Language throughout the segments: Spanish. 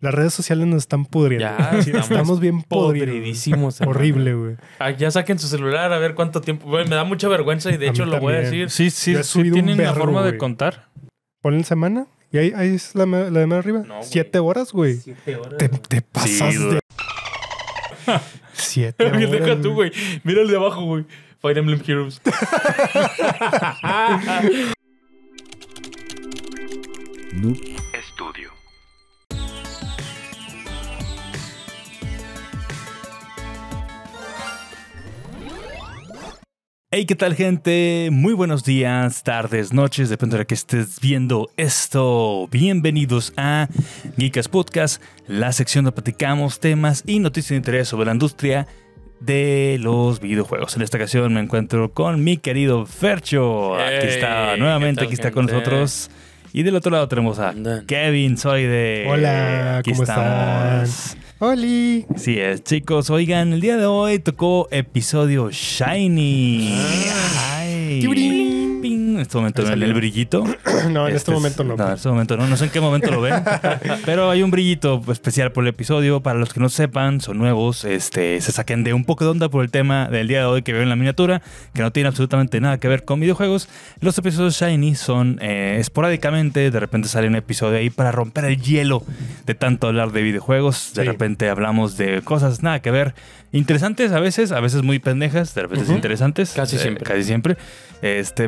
Las redes sociales nos están pudriendo. Ya, estamos bien podridísimos. Horrible, güey. Ya saquen su celular a ver cuánto tiempo. Wey, me da mucha vergüenza y de hecho lo voy a decir. Sí, sí, sí tienen una forma de contar. Ponle en semana. ¿Y ahí es la de más arriba? No, 7 horas, güey. 7 horas. Te pasas sí, de... 7 horas. Deja tú, güey. Mira el de abajo, güey. Fire Emblem Heroes. Nuup Studio. Hey, ¿qué tal, gente? Muy buenos días, tardes, noches, depende de la que estés viendo esto. Bienvenidos a Geekast Podcast, la sección donde platicamos temas y noticias de interés sobre la industria de los videojuegos. En esta ocasión me encuentro con mi querido Fercho. Hey, aquí está, nuevamente, aquí está con nosotros. Y del otro lado tenemos a Kevin, soy de... Hola, aquí ¿cómo estamos? ¡Holi! Así es, chicos. Oigan, el día de hoy tocó episodio Shiny. ¡Ay! ¡Ping! ¡Ping! En este momento no, el brillito. No, en este momento no. No, en este momento no. No sé en qué momento lo ven. Pero hay un brillito especial por el episodio. Para los que no sepan, son nuevos. Se saquen de un poco de onda por el tema del día de hoy que veo en la miniatura, que no tiene absolutamente nada que ver con videojuegos. Los episodios Shiny son esporádicamente. De repente sale un episodio ahí para romper el hielo de tanto hablar de videojuegos. De repente hablamos de cosas nada que ver, interesantes a veces muy pendejas, de repente interesantes, casi siempre.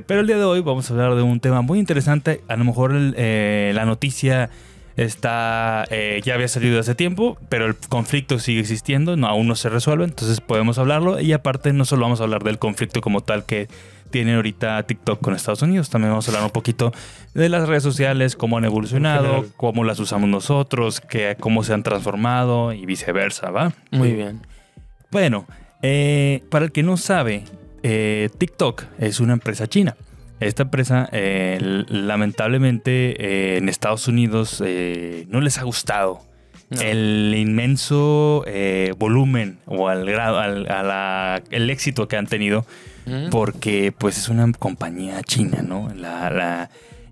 Pero el día de hoy vamos a hablar de un tema muy interesante. A lo mejor la noticia está ya había salido hace tiempo, pero el conflicto sigue existiendo, aún no se resuelve, entonces podemos hablarlo. Y aparte no solo vamos a hablar del conflicto como tal que tienen ahorita TikTok con Estados Unidos. También vamos a hablar un poquito de las redes sociales, cómo han evolucionado, cómo las usamos nosotros, cómo se han transformado y viceversa, ¿va? Muy bien. Bueno, para el que no sabe, TikTok es una empresa china. Esta empresa, lamentablemente, en Estados Unidos no les ha gustado el inmenso volumen o el éxito que han tenido. Porque pues es una compañía china, ¿no?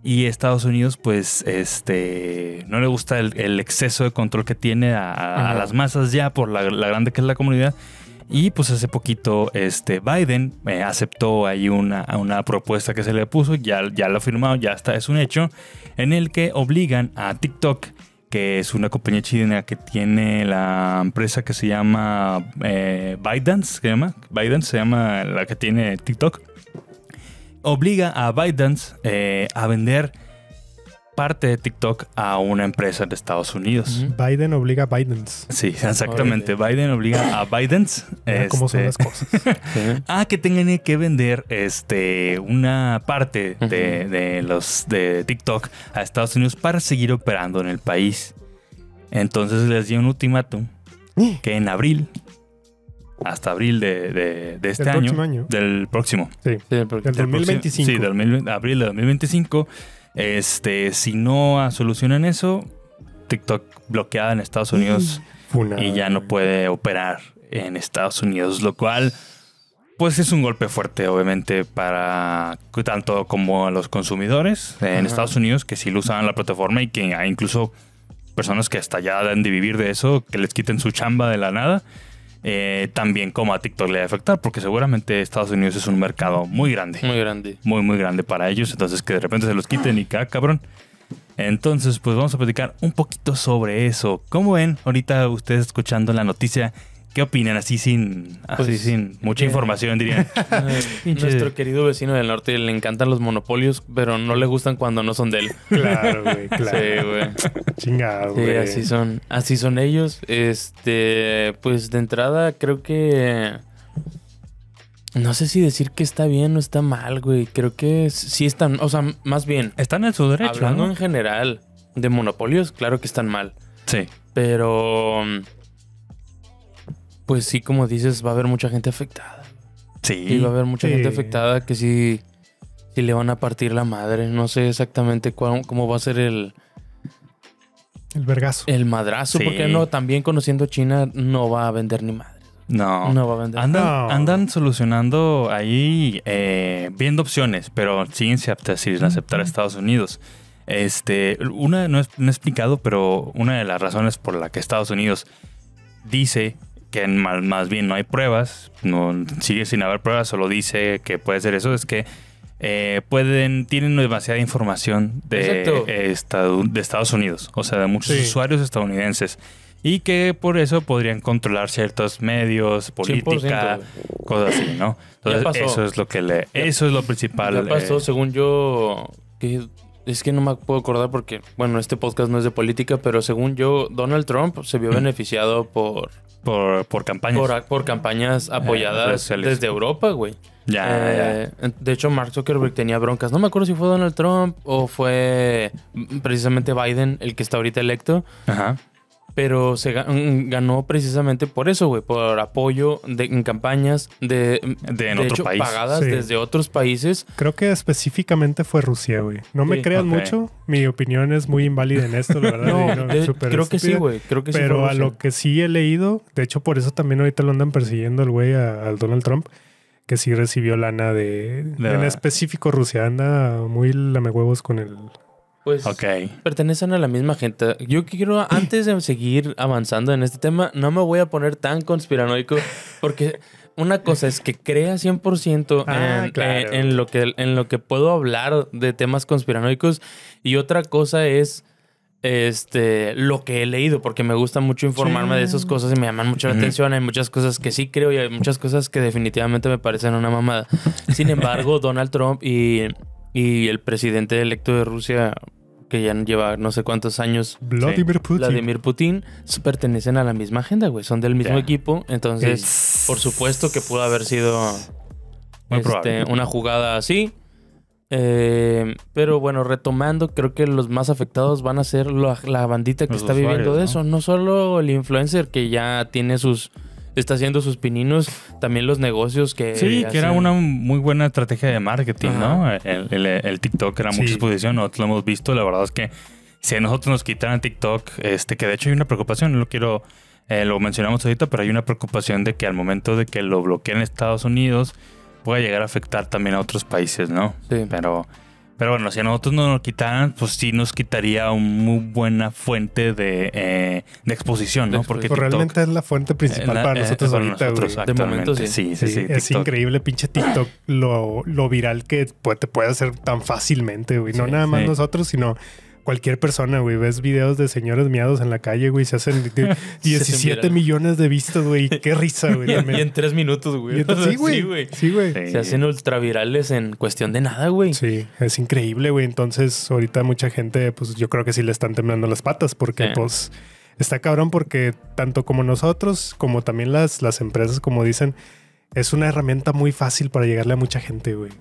Y Estados Unidos pues no le gusta el exceso de control que tiene a las masas ya por la grande que es la comunidad. Y pues hace poquito Biden aceptó ahí una propuesta que se le puso, ya lo ha firmado, ya está, es un hecho, en el que obligan a TikTok, que es una compañía china que tiene la empresa que se llama ByteDance, se llama la que tiene TikTok, obliga a ByteDance a vender parte de TikTok a una empresa de Estados Unidos. Biden obliga a ByteDance. Sí, exactamente. Biden obliga a ByteDance. ¿Cómo son las cosas? A que tengan que vender una parte de TikTok a Estados Unidos para seguir operando en el país. Entonces les dio un ultimátum que en abril, hasta abril de este año. Del próximo. Sí, del 2025. Sí, abril de 2025. Si no solucionan eso, TikTok bloqueada en Estados Unidos y ya no puede operar en Estados Unidos, lo cual pues es un golpe fuerte obviamente para tanto como a los consumidores en Estados Unidos que sí lo usaban la plataforma y que hay incluso personas que hasta ya dan de vivir de eso, que les quiten su chamba de la nada. También como a TikTok le va a afectar, porque seguramente Estados Unidos es un mercado muy grande. Muy grande. Muy, muy grande para ellos. Entonces que de repente se los quiten y cabrón. Entonces pues vamos a platicar un poquito sobre eso. ¿Cómo ven ahorita ustedes escuchando la noticia? ¿Qué opinan? Así sin mucha información, dirían. Nuestro querido vecino del norte le encantan los monopolios, pero no le gustan cuando no son de él. Claro, güey, claro. Sí, güey. Chingado, güey. Sí, así son ellos. Pues de entrada creo que... No sé si decir que está bien o está mal, güey. Creo que sí están... O sea, más bien... Están en su derecho. Hablando en general de monopolios, claro que están mal. Sí. Pero... Pues sí, como dices, va a haber mucha gente afectada. Sí. Y va a haber mucha gente afectada que sí le van a partir la madre. No sé exactamente cómo va a ser el vergazo. El madrazo. Sí. Porque no, también conociendo China, no va a vender ni madre. No. No va a vender. Andan solucionando ahí, viendo opciones, pero sin aceptar a Estados Unidos. Una, no he explicado, pero una de las razones por la que Estados Unidos dice que más bien no hay pruebas, sigue sin haber pruebas, solo dice que puede ser eso, es que tienen demasiada información de Estados Unidos, o sea, de muchos usuarios estadounidenses. Y que por eso podrían controlar ciertos medios, política, 100%. Cosas así, ¿no? Entonces, eso es lo que eso es lo principal. Ya pasó, según yo, es que no me puedo acordar porque, bueno, este podcast no es de política, pero según yo, Donald Trump se vio beneficiado por campañas. Por campañas apoyadas desde Europa, güey. Ya. De hecho, Mark Zuckerberg tenía broncas. No me acuerdo si fue Donald Trump o fue precisamente Biden, el que está ahorita electo. Ajá. Pero se ganó precisamente por eso, güey. Por apoyo en campañas de otro país. Pagadas desde otros países. Creo que específicamente fue Rusia, güey. No me crean mucho. Mi opinión es muy inválida en esto, la verdad. Creo que sí, güey. Creo que sí. Pero a lo que sí he leído, de hecho por eso también ahorita lo andan persiguiendo el güey al Donald Trump, que sí recibió lana en específico Rusia. Anda muy lamehuevos con el... Pues pertenecen a la misma gente. Yo quiero, antes de seguir avanzando en este tema, no me voy a poner tan conspiranoico porque una cosa es que crea 100% en lo que puedo hablar de temas conspiranoicos y otra cosa es lo que he leído, porque me gusta mucho informarme de esas cosas y me llaman mucho la atención. Hay muchas cosas que sí creo y hay muchas cosas que definitivamente me parecen una mamada. Sin embargo, Donald Trump y el presidente electo de Rusia, que ya lleva no sé cuántos años, Vladimir Putin, pertenecen a la misma agenda, güey. Son del mismo equipo. Entonces, por supuesto que pudo haber sido una jugada así. Pero bueno, retomando, creo que los más afectados van a ser la bandita que está viviendo de eso. No solo el influencer que ya tiene está haciendo sus pininos, también los negocios que... Sí, hacen. Que era una muy buena estrategia de marketing, ¿no? El TikTok era mucha exposición, nosotros lo hemos visto. La verdad es que si a nosotros nos quitaran TikTok, que de hecho hay una preocupación, no lo quiero... lo mencionamos ahorita, pero hay una preocupación de que al momento de que lo bloqueen Estados Unidos, pueda llegar a afectar también a otros países, ¿no? Sí. Pero bueno, si a nosotros no nos quitaran, pues sí nos quitaría una muy buena fuente de exposición, ¿no? Porque TikTok realmente es la fuente principal para nosotros ahorita, güey. De momento sí. Es increíble, pinche TikTok, lo viral que te puede hacer tan fácilmente, güey. No nada más nosotros, sino cualquier persona, güey. Ves videos de señores miados en la calle, güey. Se hacen 17 millones de vistas, güey. Qué risa, güey. Y en 3 minutos, güey. Sí, güey. Sí, güey. Se hacen ultravirales en cuestión de nada, güey. Sí, es increíble, güey. Entonces, ahorita mucha gente, pues yo creo que sí le están temblando las patas porque, pues, está cabrón porque tanto como nosotros, como también las empresas, como dicen, es una herramienta muy fácil para llegarle a mucha gente, güey.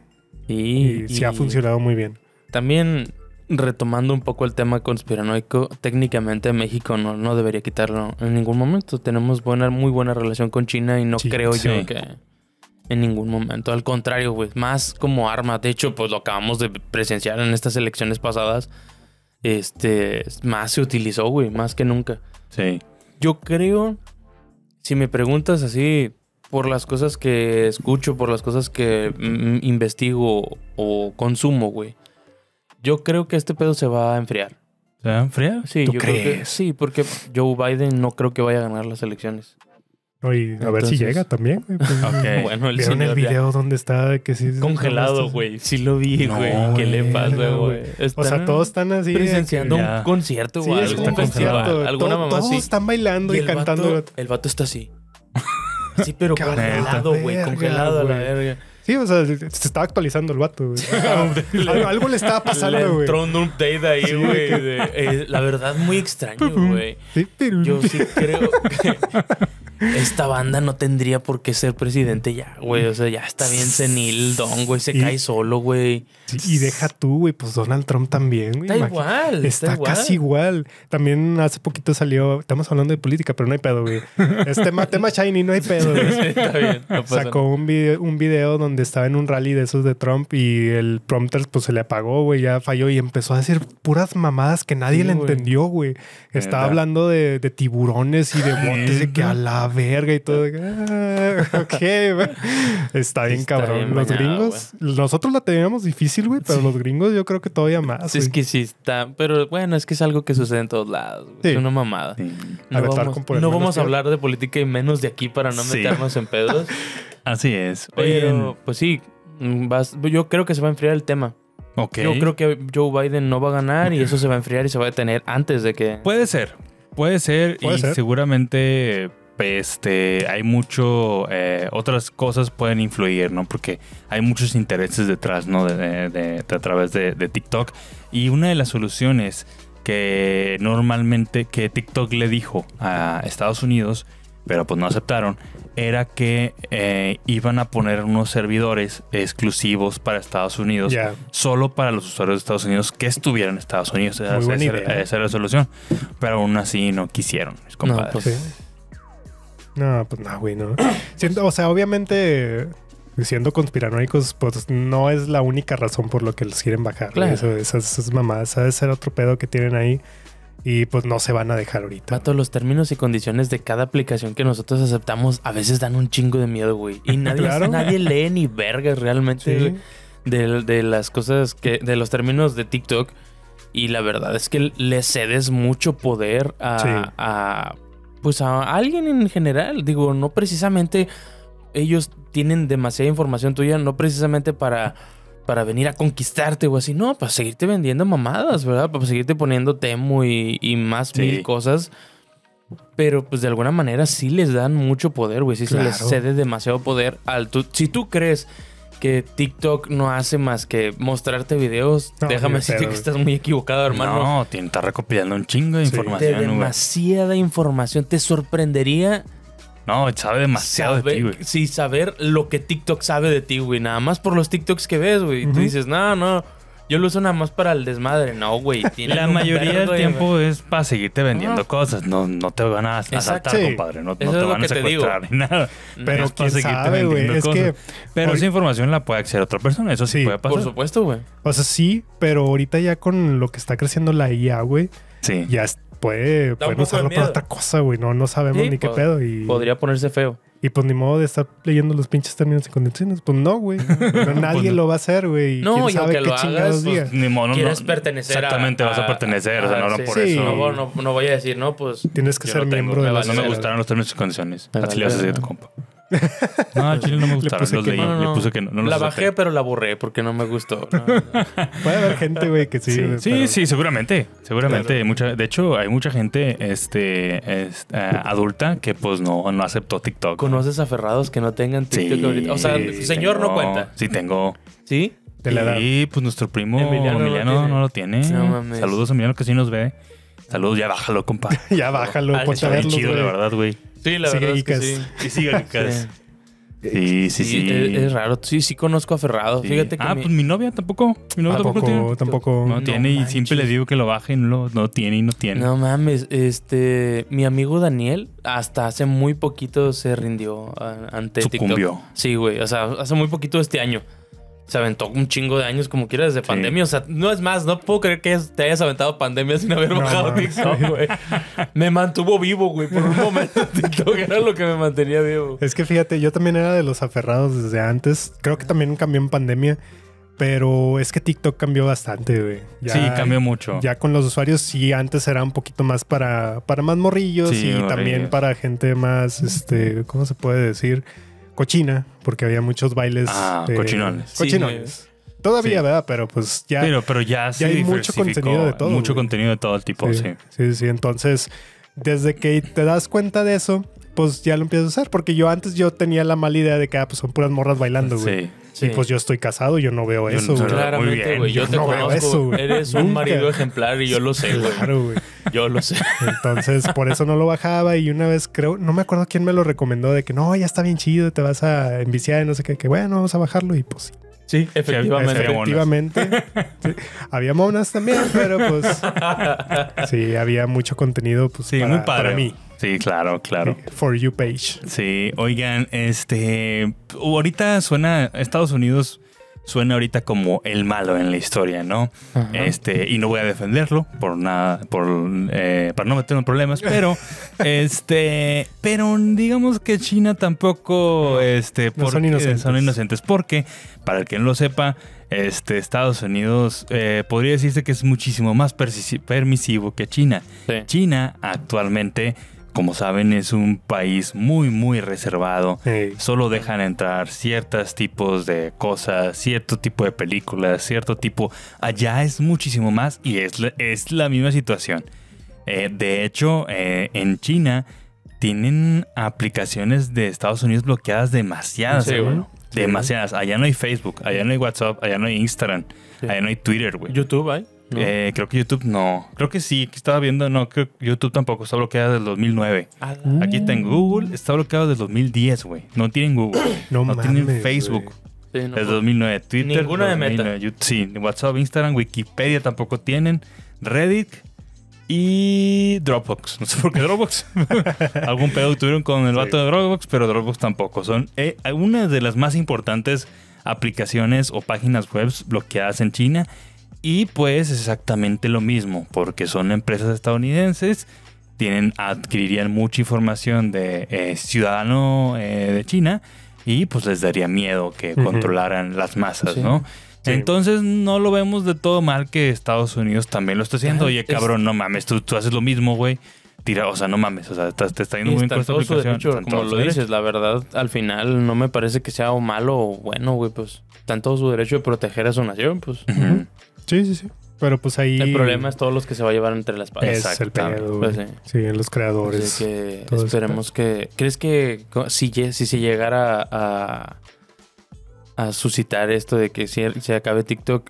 Y sí ha funcionado muy bien. También... Retomando un poco el tema conspiranoico, técnicamente México no debería quitarlo en ningún momento. Tenemos muy buena relación con China y no creo yo que en ningún momento. Al contrario, güey, más como arma. De hecho, pues lo acabamos de presenciar en estas elecciones pasadas. Más se utilizó, güey, más que nunca. Sí. Yo creo, si me preguntas así, por las cosas que escucho, por las cosas que investigo o consumo, güey. Yo creo que este pedo se va a enfriar. ¿Se va a enfriar? Sí, ¿tú crees? Creo que sí, porque Joe Biden no creo que vaya a ganar las elecciones. Oye, a ver si llega también. Pues, bueno, ¿vieron el video donde está? Que sí, congelado, güey. Sí lo vi, güey. No, ¿qué le pasa, güey? O sea, todos están así... Presenciando un concierto, güey. Sí, es un concierto. Alguna mamá todos están bailando y cantando. El vato está así. Sí, pero congelado, güey. Congelado a la verga. Sí, o sea, se estaba actualizando el vato, güey. Algo le estaba pasando, güey. Le entró un update ahí, güey. La verdad, muy extraño, güey. Yo sí creo que esta banda no tendría por qué ser presidente ya, güey. O sea, ya está bien senil, don, güey. Se cae solo, güey. Y deja tú, güey. Pues Donald Trump también, güey. Está igual. Está casi igual. También hace poquito salió... Estamos hablando de política, pero no hay pedo, güey. Es tema shiny, no hay pedo, güey. Sí, está bien. No pasa Sacó nada. Un video donde estaba en un rally de esos de Trump y el prompter pues se le apagó, güey, ya falló y empezó a decir puras mamadas que nadie le entendió, güey. Estaba hablando de tiburones y de botes y que a la verga y todo. Está bien, cabrón. Los gringos, nosotros la teníamos difícil. difícil, güey, pero sí, los gringos yo creo que todavía más. Sí, es que sí está, pero bueno, es que es algo que sucede en todos lados, güey. Sí. Es una mamada. Sí. No vamos a hablar de política y menos de aquí para no meternos en pedos. Así es. Pero pues sí, yo creo que se va a enfriar el tema. Okay. Yo creo que Joe Biden no va a ganar y eso se va a enfriar y se va a detener antes de que... Puede ser. Seguramente... hay mucho... otras cosas pueden influir, ¿no? Porque hay muchos intereses detrás, ¿no? A través de TikTok. Y una de las soluciones que normalmente... que TikTok le dijo a Estados Unidos, pero pues no aceptaron, era que iban a poner unos servidores exclusivos para Estados Unidos. Yeah. Solo para los usuarios de Estados Unidos que estuvieran en Estados Unidos. Esa era la solución. Pero aún así no quisieron, mis compadres. No, pues sí. No, pues no, güey, no. Siento, o sea, obviamente, siendo conspiranoicos, pues no es la única razón por lo que los quieren bajar. Claro. Esas mamadas, ¿sabes? Ser otro pedo que tienen ahí y pues no se van a dejar ahorita. Mato, los términos y condiciones de cada aplicación que nosotros aceptamos a veces dan un chingo de miedo, güey. Y nadie, ¿claro? Nadie lee ni vergas realmente, sí, de las cosas que... de los términos de TikTok. Y la verdad es que le cedes mucho poder a alguien en general. Digo, no precisamente ellos tienen demasiada información tuya, no precisamente para venir a conquistarte o así, no, para seguirte vendiendo mamadas, ¿verdad? Para seguirte poniendo Temu y más mil cosas. Pero pues de alguna manera sí les dan mucho poder, güey. Sí, claro. Se les cede demasiado poder al... Si tú crees que TikTok no hace más que mostrarte videos, no, déjame decirte que estás muy equivocado, hermano. No, te está recopilando un chingo de información. Demasiada información. Te sorprendería... No, sabe demasiado de ti, güey. Sí, saber lo que TikTok sabe de ti, güey. Nada más por los TikToks que ves, güey. Uh-huh. Tú dices, no... Yo lo uso nada más para el desmadre. No, güey. La mayoría del tiempo es para seguirte vendiendo cosas. No te van a asaltar, compadre. No te van a secuestrar ni nada. Pero es para seguirte vendiendo cosas. Pero esa información la puede acceder a otra persona. Eso sí puede pasar. Por supuesto, güey. O sea, sí, pero ahorita ya con lo que está creciendo la IA, güey. Sí. Ya pueden usarlo para otra cosa, güey. No sabemos ni qué pedo. Podría ponerse feo. Y pues ni modo de estar leyendo los pinches términos y condiciones. Pues no, güey. Nadie lo va a hacer, güey. No, y aunque lo hagas, pues, ni modo, quieres pertenecer. Exactamente, vas a pertenecer. O sea, no por eso. No voy a decir, no, pues... Tienes que ser miembro de la... No me gustaron los términos y condiciones. Así le vas a decir a tu compa. No, Chile, no me gustaron. Los leí. Le puse que no. La bajé, pero la borré porque no me gustó. Puede haber gente, güey, que sí. Sí, sí, seguramente. Seguramente. De hecho, hay mucha gente adulta que pues no aceptó TikTok. ¿Conoces aferrados que no tengan TikTok ahorita? O sea, señor, no cuenta. Sí, tengo. ¿Sí? Sí, pues nuestro primo Emiliano no lo tiene. Saludos a Emiliano, que sí nos ve. Saludos, ya bájalo, compa. Ya bájalo, por saberlo. Chido, la verdad, güey. Sí, la verdad es que sí. Y siga Geekast. Sí. Es raro. Sí, conozco aferrado. Sí. Fíjate que... pues mi novia tampoco. Mi novia tampoco tiene. No tiene, y siempre le digo que lo baje y no tiene. No mames. Mi amigo Daniel hasta hace muy poquito se rindió ante TikTok. Sucumbió. Sí, güey. O sea, hace muy poquito este año. Se aventó un chingo de años, como quiera, desde pandemia. O sea, no es más, no puedo creer que te hayas aventado pandemia sin haber bajado TikTok, güey. Me mantuvo vivo, güey, por un momento. TikTok era lo que me mantenía vivo. Es que fíjate, yo también era de los aferrados desde antes. Creo que también cambió en pandemia. Pero es que TikTok cambió bastante, güey. Sí, cambió mucho. Ya con los usuarios, sí, antes era un poquito más para más morrillos. Sí, y morrillos. También para gente más, ¿cómo se puede decir? Cochina, porque había muchos bailes... cochinones. Cochinones. Sí, todavía, ¿verdad? Pero pues ya... Pero ya sí hay mucho contenido de todo. Mucho contenido de todo el tipo, sí. Sí. Entonces, desde que te das cuenta de eso, pues ya lo empiezas a usar. Porque yo antes tenía la mala idea de que pues son puras morras bailando, güey. Sí. Y pues yo estoy casado, yo no veo eso, güey. Claramente, güey. Yo te conozco. Eres un marido ejemplar y yo lo sé, güey. Claro, güey. Yo lo sé. Entonces, por eso no lo bajaba. Y una vez creo, no me acuerdo quién me lo recomendó, de que no, ya está bien chido, te vas a enviciar y no sé qué, que bueno, vamos a bajarlo. Y pues sí, efectivamente. Sí. Había monas también, pero pues sí, había mucho contenido, pues sí, muy padre. Para mí. Sí, claro. For You page. Sí, oigan, ahorita suena Estados Unidos. suena ahorita como el malo en la historia, ¿no? Ajá. Y no voy a defenderlo por nada, para no meterme en problemas, pero pero digamos que China tampoco son inocentes, porque para el que no lo sepa, Estados Unidos podría decirse que es muchísimo más permisivo que China. Sí. China actualmente, como saben, es un país muy, muy reservado. Sí. Solo dejan entrar ciertos tipos de cosas, cierto tipo de películas, cierto tipo... Allá es muchísimo más y es la misma situación. De hecho, en China tienen aplicaciones de Estados Unidos bloqueadas demasiadas. Sí, bueno. Demasiadas. Allá no hay Facebook, allá no hay WhatsApp, allá no hay Instagram, sí, allá no hay Twitter, güey. YouTube hay. No. Creo que YouTube no. Creo que sí, que estaba viendo, no, creo que YouTube tampoco está bloqueada desde el 2009. Aquí está en Google, está bloqueado desde el 2010, güey. No tienen Google, no tienen Facebook, sí, no, desde 2009. Twitter, ninguna de Meta. YouTube, sí, WhatsApp, Instagram, Wikipedia tampoco tienen, Reddit y Dropbox. No sé por qué Dropbox. Algún pedo tuvieron con el vato de Dropbox, pero Dropbox tampoco. Son una de las más importantes aplicaciones o páginas web bloqueadas en China. Y pues es exactamente lo mismo, porque son empresas estadounidenses, adquirirían mucha información de ciudadano de China y pues les daría miedo que controlaran las masas, sí, ¿no? Sí. Entonces no lo vemos de todo mal que Estados Unidos también lo está haciendo. Oye, cabrón, no mames, tú haces lo mismo, güey. Tira, o sea, no mames, o sea, te está yendo muy bien con esta aplicación. Derecho, como lo dices, la verdad, al final no me parece que sea o malo o bueno, güey, pues está en todo su derecho de proteger a su nación, pues. Uh-huh. Sí, sí, sí. Pero pues ahí... El problema es todos los que se va a llevar entre las patas. Es el pedo, pues, sí. Sí, los creadores. Así que esperemos que... ¿Crees que si se llegara a suscitar esto de que si se acabe TikTok,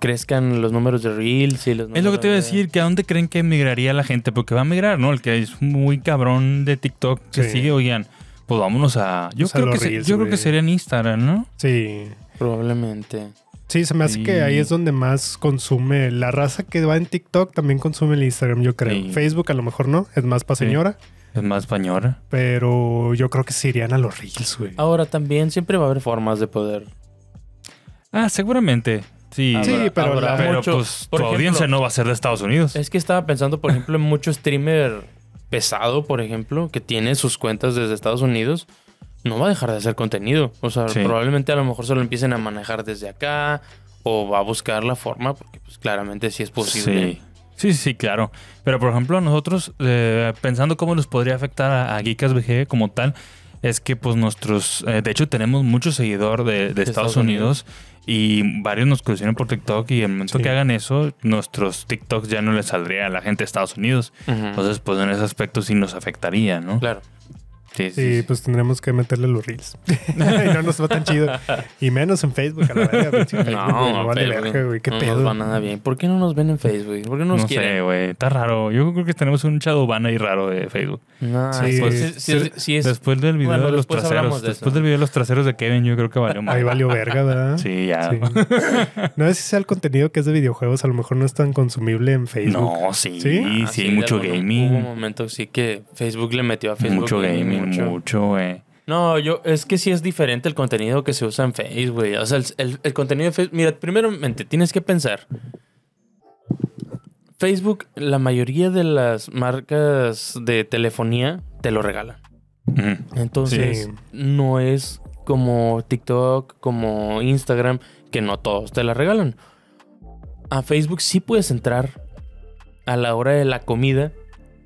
crezcan los números de Reels y los números? Es lo que te iba a decir, que a dónde creen que migraría la gente, porque va a migrar, ¿no? El que es muy cabrón de TikTok que sigue, oigan, pues vámonos a... Yo creo que sería en Instagram, ¿no? Sí. Probablemente. Sí, se me hace que ahí es donde más consume la raza que va en TikTok, también consume el Instagram, yo creo. Sí. Facebook a lo mejor no, es más para señora. Es más española. Pero yo creo que se irían a los Reels, güey. Ahora también siempre va a haber formas de poder. Ah, seguramente. Sí, pero tu audiencia no va a ser de Estados Unidos. Es que estaba pensando, por ejemplo, en mucho streamer pesado, por ejemplo, que tiene sus cuentas desde Estados Unidos. No va a dejar de hacer contenido. O sea, probablemente a lo mejor se lo empiecen a manejar desde acá o va a buscar la forma porque pues claramente sí es posible. Sí. Sí, sí, claro. Pero, por ejemplo, nosotros, pensando cómo nos podría afectar a Geekast VG como tal, es que, pues, nuestros... de hecho, tenemos mucho seguidor de Estados Unidos y varios nos conocieron por TikTok y en el momento que hagan eso, nuestros TikToks ya no les saldría a la gente de Estados Unidos. Uh-huh. Entonces, pues, en ese aspecto sí nos afectaría, ¿no? Claro. Sí, sí, sí, pues tendremos que meterle los Reels. No nos va tan chido. Y menos en Facebook, a la verga. No vale verga, güey. ¿Qué pedo? No nos va nada bien. ¿Por qué no nos ven en Facebook? ¿Por qué no nos quieren? No sé, güey. Está raro. Yo creo que tenemos un chadubán ahí raro de Facebook. No, sí. Después del video de los traseros. Después del video de los traseros de Kevin, yo creo que valió más. Ahí valió verga, ¿verdad? Sí, ya. Sí. No sé si sea el contenido que es de videojuegos. A lo mejor no es tan consumible en Facebook. No, sí. Sí, sí, hay mucho gaming. Hubo un momento sí que Facebook le metió a Facebook. Mucho gaming. Mucho, güey. No, es que sí es diferente el contenido que se usa en Facebook, güey. O sea, el contenido de Facebook... Mira, primeramente, tienes que pensar. Facebook, la mayoría de las marcas de telefonía te lo regalan. Mm. Entonces, no es como TikTok, como Instagram, que no todos te la regalan. A Facebook sí puedes entrar a la hora de la comida...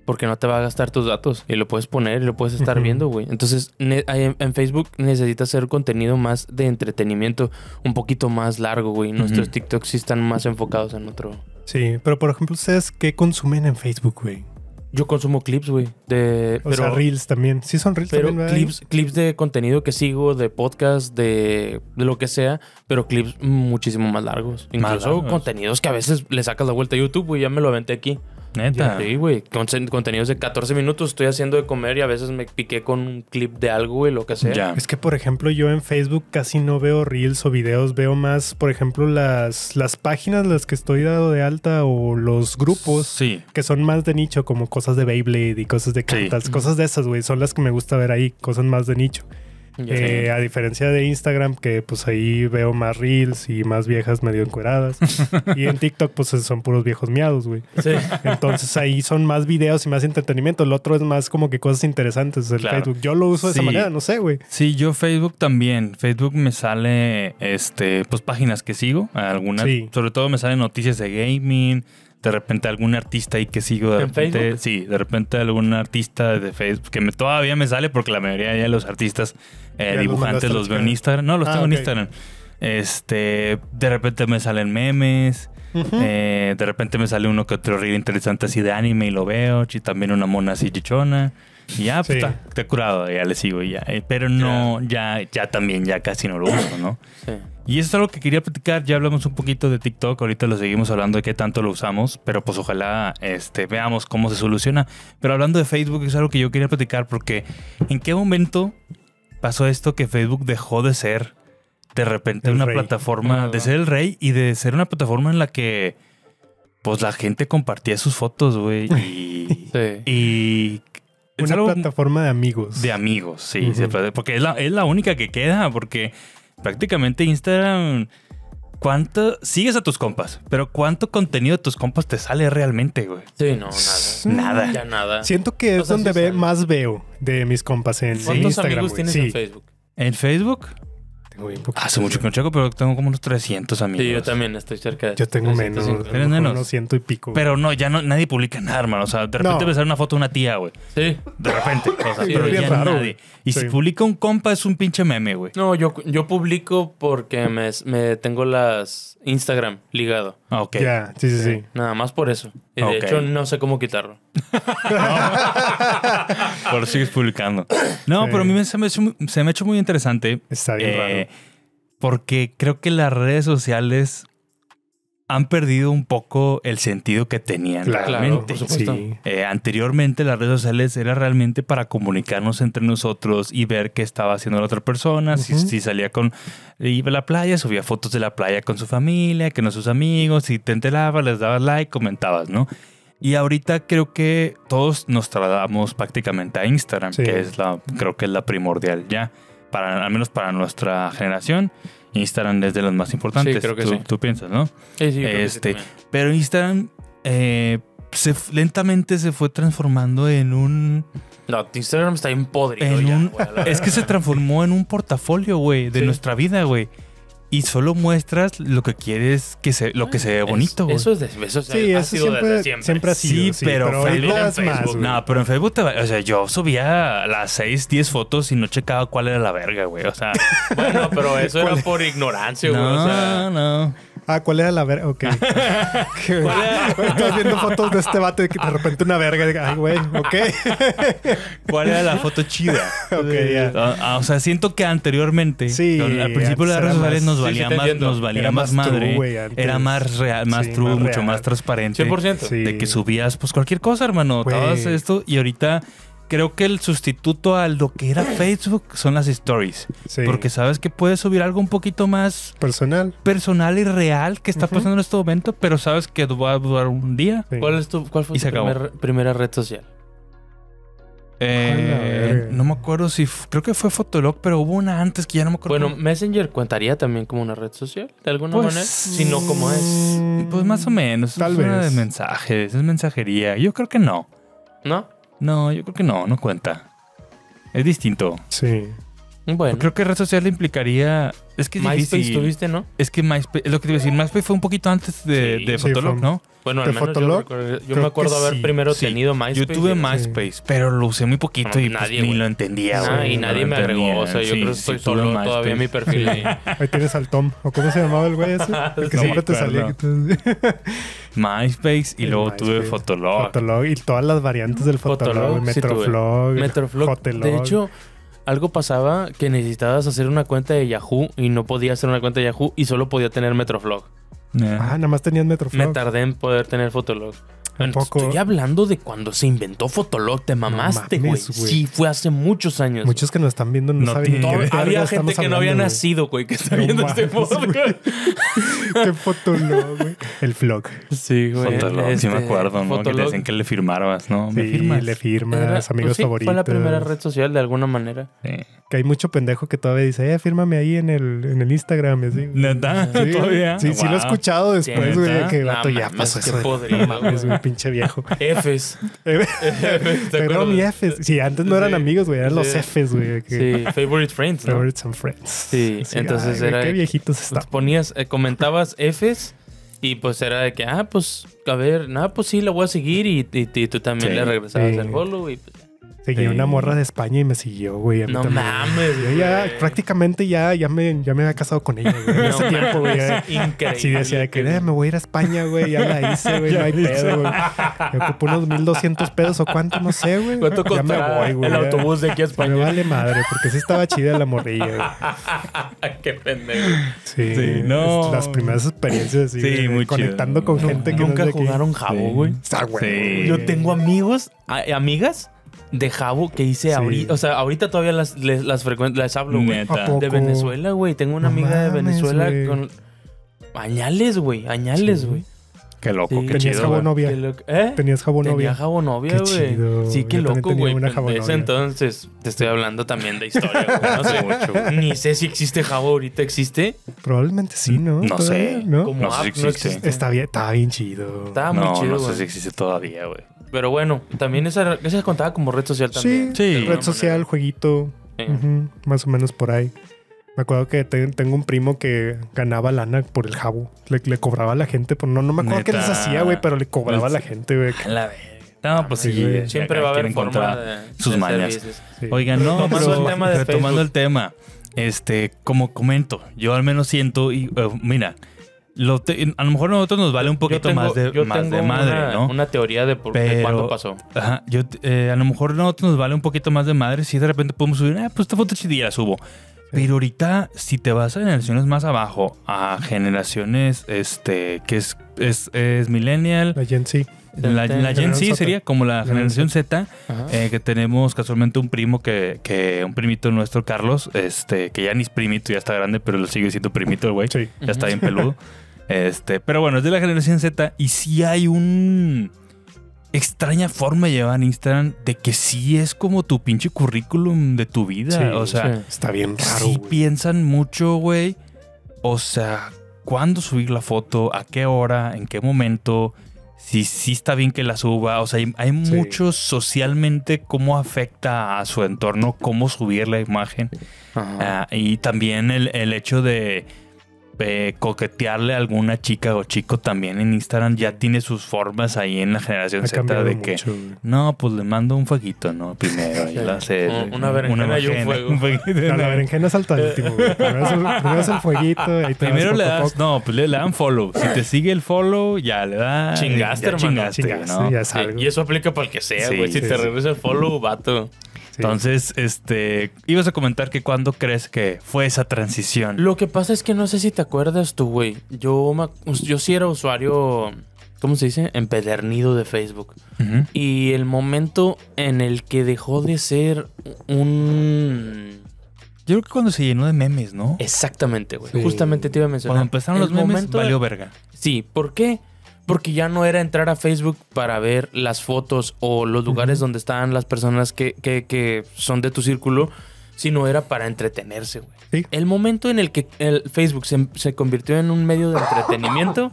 Porque no te va a gastar tus datos. Y lo puedes poner y lo puedes estar viendo, güey. Entonces, en Facebook necesitas hacer contenido más de entretenimiento. Un poquito más largo, güey. Nuestros TikToks sí están más enfocados en otro... Sí, pero por ejemplo, ¿ustedes qué consumen en Facebook, güey? Yo consumo clips, güey. O sea, Reels también. Sí son Reels pero también, clips de contenido que sigo, de podcast, de lo que sea. Pero clips muchísimo más largos. Incluso contenidos que a veces le sacas la vuelta a YouTube, güey. Ya me lo aventé aquí. ¿Neta? Sí, güey. Contenidos de 14 minutos. Estoy haciendo de comer y a veces me piqué con un clip de algo, güey, lo que sea. Yeah. Es que, por ejemplo, yo en Facebook casi no veo reels o videos. Veo más, por ejemplo, las páginas las que estoy dado de alta o los grupos que son más de nicho, como cosas de Beyblade y cosas de cartas. Cosas de esas, güey. Son las que me gusta ver ahí. Cosas más de nicho. A diferencia de Instagram, que pues ahí veo más reels y más viejas medio encueradas. Y en TikTok pues son puros viejos miados, güey. Sí. Entonces ahí son más videos y más entretenimiento. El otro es más como que cosas interesantes. El Facebook. Yo lo uso de esa manera, no sé, güey. Sí, yo Facebook también. Facebook me sale, pues páginas que sigo. Algunas, sobre todo me salen noticias de gaming. De repente algún artista ahí que sigo. De repente, ¿Facebook? Sí, de repente algún artista de Facebook que todavía me sale porque la mayoría de los artistas dibujantes los veo en Instagram. No, los tengo en Instagram. De repente me salen memes. De repente me sale uno que otro reel interesante así de anime y lo veo. Y también una mona así chichona. Y ya, pues está curado, ya le sigo y ya. Pero no, ya también, ya casi no lo uso, ¿no? Sí. Y eso es algo que quería platicar. Ya hablamos un poquito de TikTok. Ahorita lo seguimos hablando de qué tanto lo usamos. Pero pues ojalá veamos cómo se soluciona. Pero hablando de Facebook, es algo que yo quería platicar porque ¿en qué momento pasó esto que Facebook dejó de ser de repente una plataforma, de ser el rey y de ser una plataforma en la que pues la gente compartía sus fotos, güey? Y... y una plataforma de amigos. De amigos, sí. Porque es la única que queda, porque... prácticamente Instagram, ¿cuánto sigues a tus compas? Pero ¿cuánto contenido de tus compas te sale realmente, güey? Sí, no, nada. Ya nada. Siento que es donde más veo de mis compas en Instagram. ¿Cuántos amigos tienes en Facebook? ¿En Facebook? Tengo bien poquito. Hace mucho que no checo, pero tengo como unos 300 amigos. Sí, yo también estoy cerca de... Yo tengo menos. ¿Tienes menos? Unos 100 y pico. Güey. Pero no, ya no, nadie publica nada, hermano. O sea, de repente me sale una foto de una tía, güey. Sí. De repente. O sea, sí, pero ya raro, nadie. Y si publica un compa, es un pinche meme, güey. No, yo publico porque me tengo las Instagram ligado. Ah, ok. Ya, sí. Nada más por eso. Y de hecho, no sé cómo quitarlo. Pero sigues publicando. No, pero a mí se me ha hecho muy interesante. Está bien raro. Porque creo que las redes sociales han perdido un poco el sentido que tenían realmente. Por supuesto. Sí. Anteriormente las redes sociales era realmente para comunicarnos entre nosotros y ver qué estaba haciendo la otra persona. Si salía iba a la playa, subía fotos de la playa con su familia, con sus amigos, si te enterabas, les dabas like, comentabas, ¿no? Y ahorita creo que todos nos trasladamos prácticamente a Instagram, que es creo que es la primordial ya, al menos para nuestra generación. Instagram es de los más importantes. Sí, creo que tú piensas, ¿no? Sí, creo que sí. Pero Instagram lentamente se fue transformando en un... No, Instagram está bien podrido ya. Es que se transformó en un portafolio, güey, de nuestra vida, güey. Y solo muestras lo que quieres, lo que se ve bonito, güey. Eso siempre ha sido. Sí, pero Facebook, pero en Facebook, o sea, yo subía las 6-10 fotos y no checaba cuál era la verga, güey. O sea, bueno, pero eso era por ignorancia, güey. No, o sea, no. Ah, ¿cuál era la verga? Ok. Estás viendo fotos de este vato y de repente una verga. Ay, güey, ok. ¿Cuál era la foto chida? Ok, ya. O sea, siento que anteriormente, al principio de las redes sociales nos valía más, madre. Era más real, más true, mucho más transparente. 100%. De que subías, pues, cualquier cosa, hermano. Todo esto. Y ahorita... creo que el sustituto a lo que era Facebook son las stories. Sí. Porque sabes que puedes subir algo un poquito más... Personal y real que está pasando en este momento, pero sabes que va a durar un día. Sí. ¿Cuál fue tu primera red social? No me acuerdo si... Creo que fue Fotolog, pero hubo una antes que ya no me acuerdo. Bueno, ¿Messenger contaría también como una red social? ¿De alguna manera? Si no, ¿cómo es? Pues más o menos. Tal vez. Es una de mensajes, es mensajería. Yo creo que no. ¿No? No, yo creo que no cuenta. Es distinto. Sí. Bueno. Creo que red social le implicaría... Es que es MySpace difícil. Tuviste, ¿no? Es que MySpace... lo que te iba a decir. MySpace fue un poquito antes de Fotolog, ¿no? Bueno, al menos yo me acuerdo haber primero tenido MySpace. Yo tuve MySpace, pero lo usé muy poquito y nadie, pues, ni lo entendía. Y nadie me agregó. O sea, yo creo que estoy solo todavía en mi perfil. Ahí tienes al Tom. ¿O cómo se llamaba el güey ese? El que siempre te salía. MySpace y luego tuve Fotolog. Fotolog y todas las variantes del Fotolog. Metroflog. Fotolog. De hecho... algo pasaba que necesitabas hacer una cuenta de Yahoo y no podía hacer una cuenta de Yahoo y solo podía tener Metroflog. Ah, nada más tenías Metroflog. Me tardé en poder tener Fotolog. Tampoco. Estoy hablando de cuando se inventó Fotolog. Te mamaste, güey. No, sí, fue hace muchos años. Muchos que nos están viendo no saben. Había gente que no había nacido, güey, que está viendo este podcast. Qué Fotolog, güey. El vlog. Sí, güey. Fotolog, sí me acuerdo, ¿no? Que te decían que le firmabas, ¿no? Sí, le firmas, amigos favoritos. Fue la primera red social de alguna manera. Que hay mucho pendejo que todavía dice, fírmame ahí en el Instagram. ¿Neta? ¿Todavía? Sí, sí lo he escuchado después, güey. Que vato ya pasó eso. Es un pinche viejo. Fs. Pero mi Fs. Sí, antes no eran amigos, güey. Eran los Fs, güey. Sí, favorite friends, ¿no? Favorites and friends. Sí, entonces era... Qué viejitos estaban. Ponías, comentabas Fs y pues era de que, pues, a ver, nada, pues sí, la voy a seguir y tú también le regresabas al follow y pues... Seguí una morra de España y me siguió, güey. No mames, güey. Ya prácticamente ya me había casado con ella, güey. En ese tiempo, güey. Increíble. Sí, decía que me voy a ir a España, güey. Ya la hice, güey. No hay pedo, güey. Me ocupó unos 1,200 pesos o cuánto, no sé, güey. ¿Cuánto costará? Ya me voy, güey. El autobús de aquí a España. Me vale madre, porque sí estaba chida la morrilla, güey. Qué pendejo. Sí, no. Las primeras experiencias, sí, muy conectando chido con gente que nunca jugaron Jabo, güey. Está, güey. Yo tengo amigos, amigas de Jabo que hice ahorita. O sea, ahorita todavía las hablo, güey. De Venezuela, güey. Tengo una amiga de Venezuela con... Añales, güey. Añales, güey. Qué loco, qué chido. Tenías Jabo novia. Tenías Jabo novia. Tenía Jabo novia, güey. Sí, qué loco, güey. De ese entonces te estoy hablando también de historia, güey. No sé mucho. Ni sé si existe Jabo ahorita. ¿Existe? Probablemente sí, ¿no? No sé. No sé si existe. Estaba bien chido. Estaba muy chido, güey. No sé si existe todavía, güey. Pero bueno, también esa contaba como red social también. Sí, red social, jueguito, más o menos por ahí. Me acuerdo que tengo un primo que ganaba lana por el Jabo. Le cobraba a la gente, pero no me acuerdo qué les hacía, güey, pero le cobraba a la gente, güey. La verga. No, pues sí. Siempre va a haber forma de sus mañas. Oigan, no, retomando el tema, como comento, yo al menos siento, y mira... a lo mejor a nosotros nos vale un poquito más de madre, ¿no? Una teoría de cuándo pasó. Ajá, a lo mejor a nosotros nos vale un poquito más de madre si de repente podemos subir, pues esta foto chidilla la subo. Sí. Pero ahorita, si te vas a generaciones más abajo, a generaciones, que es millennial. La Gen Z. La Gen Z sería como la generación Z, que tenemos casualmente un primo un primito nuestro, Carlos, que ya ni es primito, ya está grande, pero lo sigue siendo primito el güey. Sí. Ya está bien peludo. Pero bueno, es de la generación Z y sí hay una extraña forma de llevar Instagram de que sí es como tu pinche currículum de tu vida. Sí, o sea, está bien raro. Sí, güey. Piensan mucho, güey. O sea, ¿cuándo subir la foto? ¿A qué hora? ¿En qué momento? Sí está bien que la suba. O sea, hay mucho socialmente cómo afecta a su entorno, cómo subir la imagen. Y también el hecho de coquetearle a alguna chica o chico también en Instagram ya tiene sus formas ahí en la generación Z de que mucho, no, pues le mando un fueguito, ¿no? Primero y la hace una berenjena y un fuego. No, la berenjena es al último. Primero es el fueguito y primero le das, no, pues le dan follow. Si te sigue el follow, ya le das. Chingaste, hermano. Chingaste, ¿no? Y eso aplica para el que sea, güey. Sí, si te regresa el follow, vato. Sí. Entonces, ibas a comentar que cuándo crees que fue esa transición. Lo que pasa es que no sé si te acuerdas tú, güey. Yo sí era usuario, ¿cómo se dice? Empedernido de Facebook. Y el momento en el que dejó de ser un... Yo creo que cuando se llenó de memes, ¿no? Exactamente, güey. Sí. Justamente te iba a mencionar. Cuando empezaron los memes, valió verga. Sí, ¿por qué? Porque ya no era entrar a Facebook para ver las fotos o los lugares donde estaban las personas que son de tu círculo, sino era para entretenerse, güey. ¿Sí? El momento en el que el Facebook se convirtió en un medio de entretenimiento,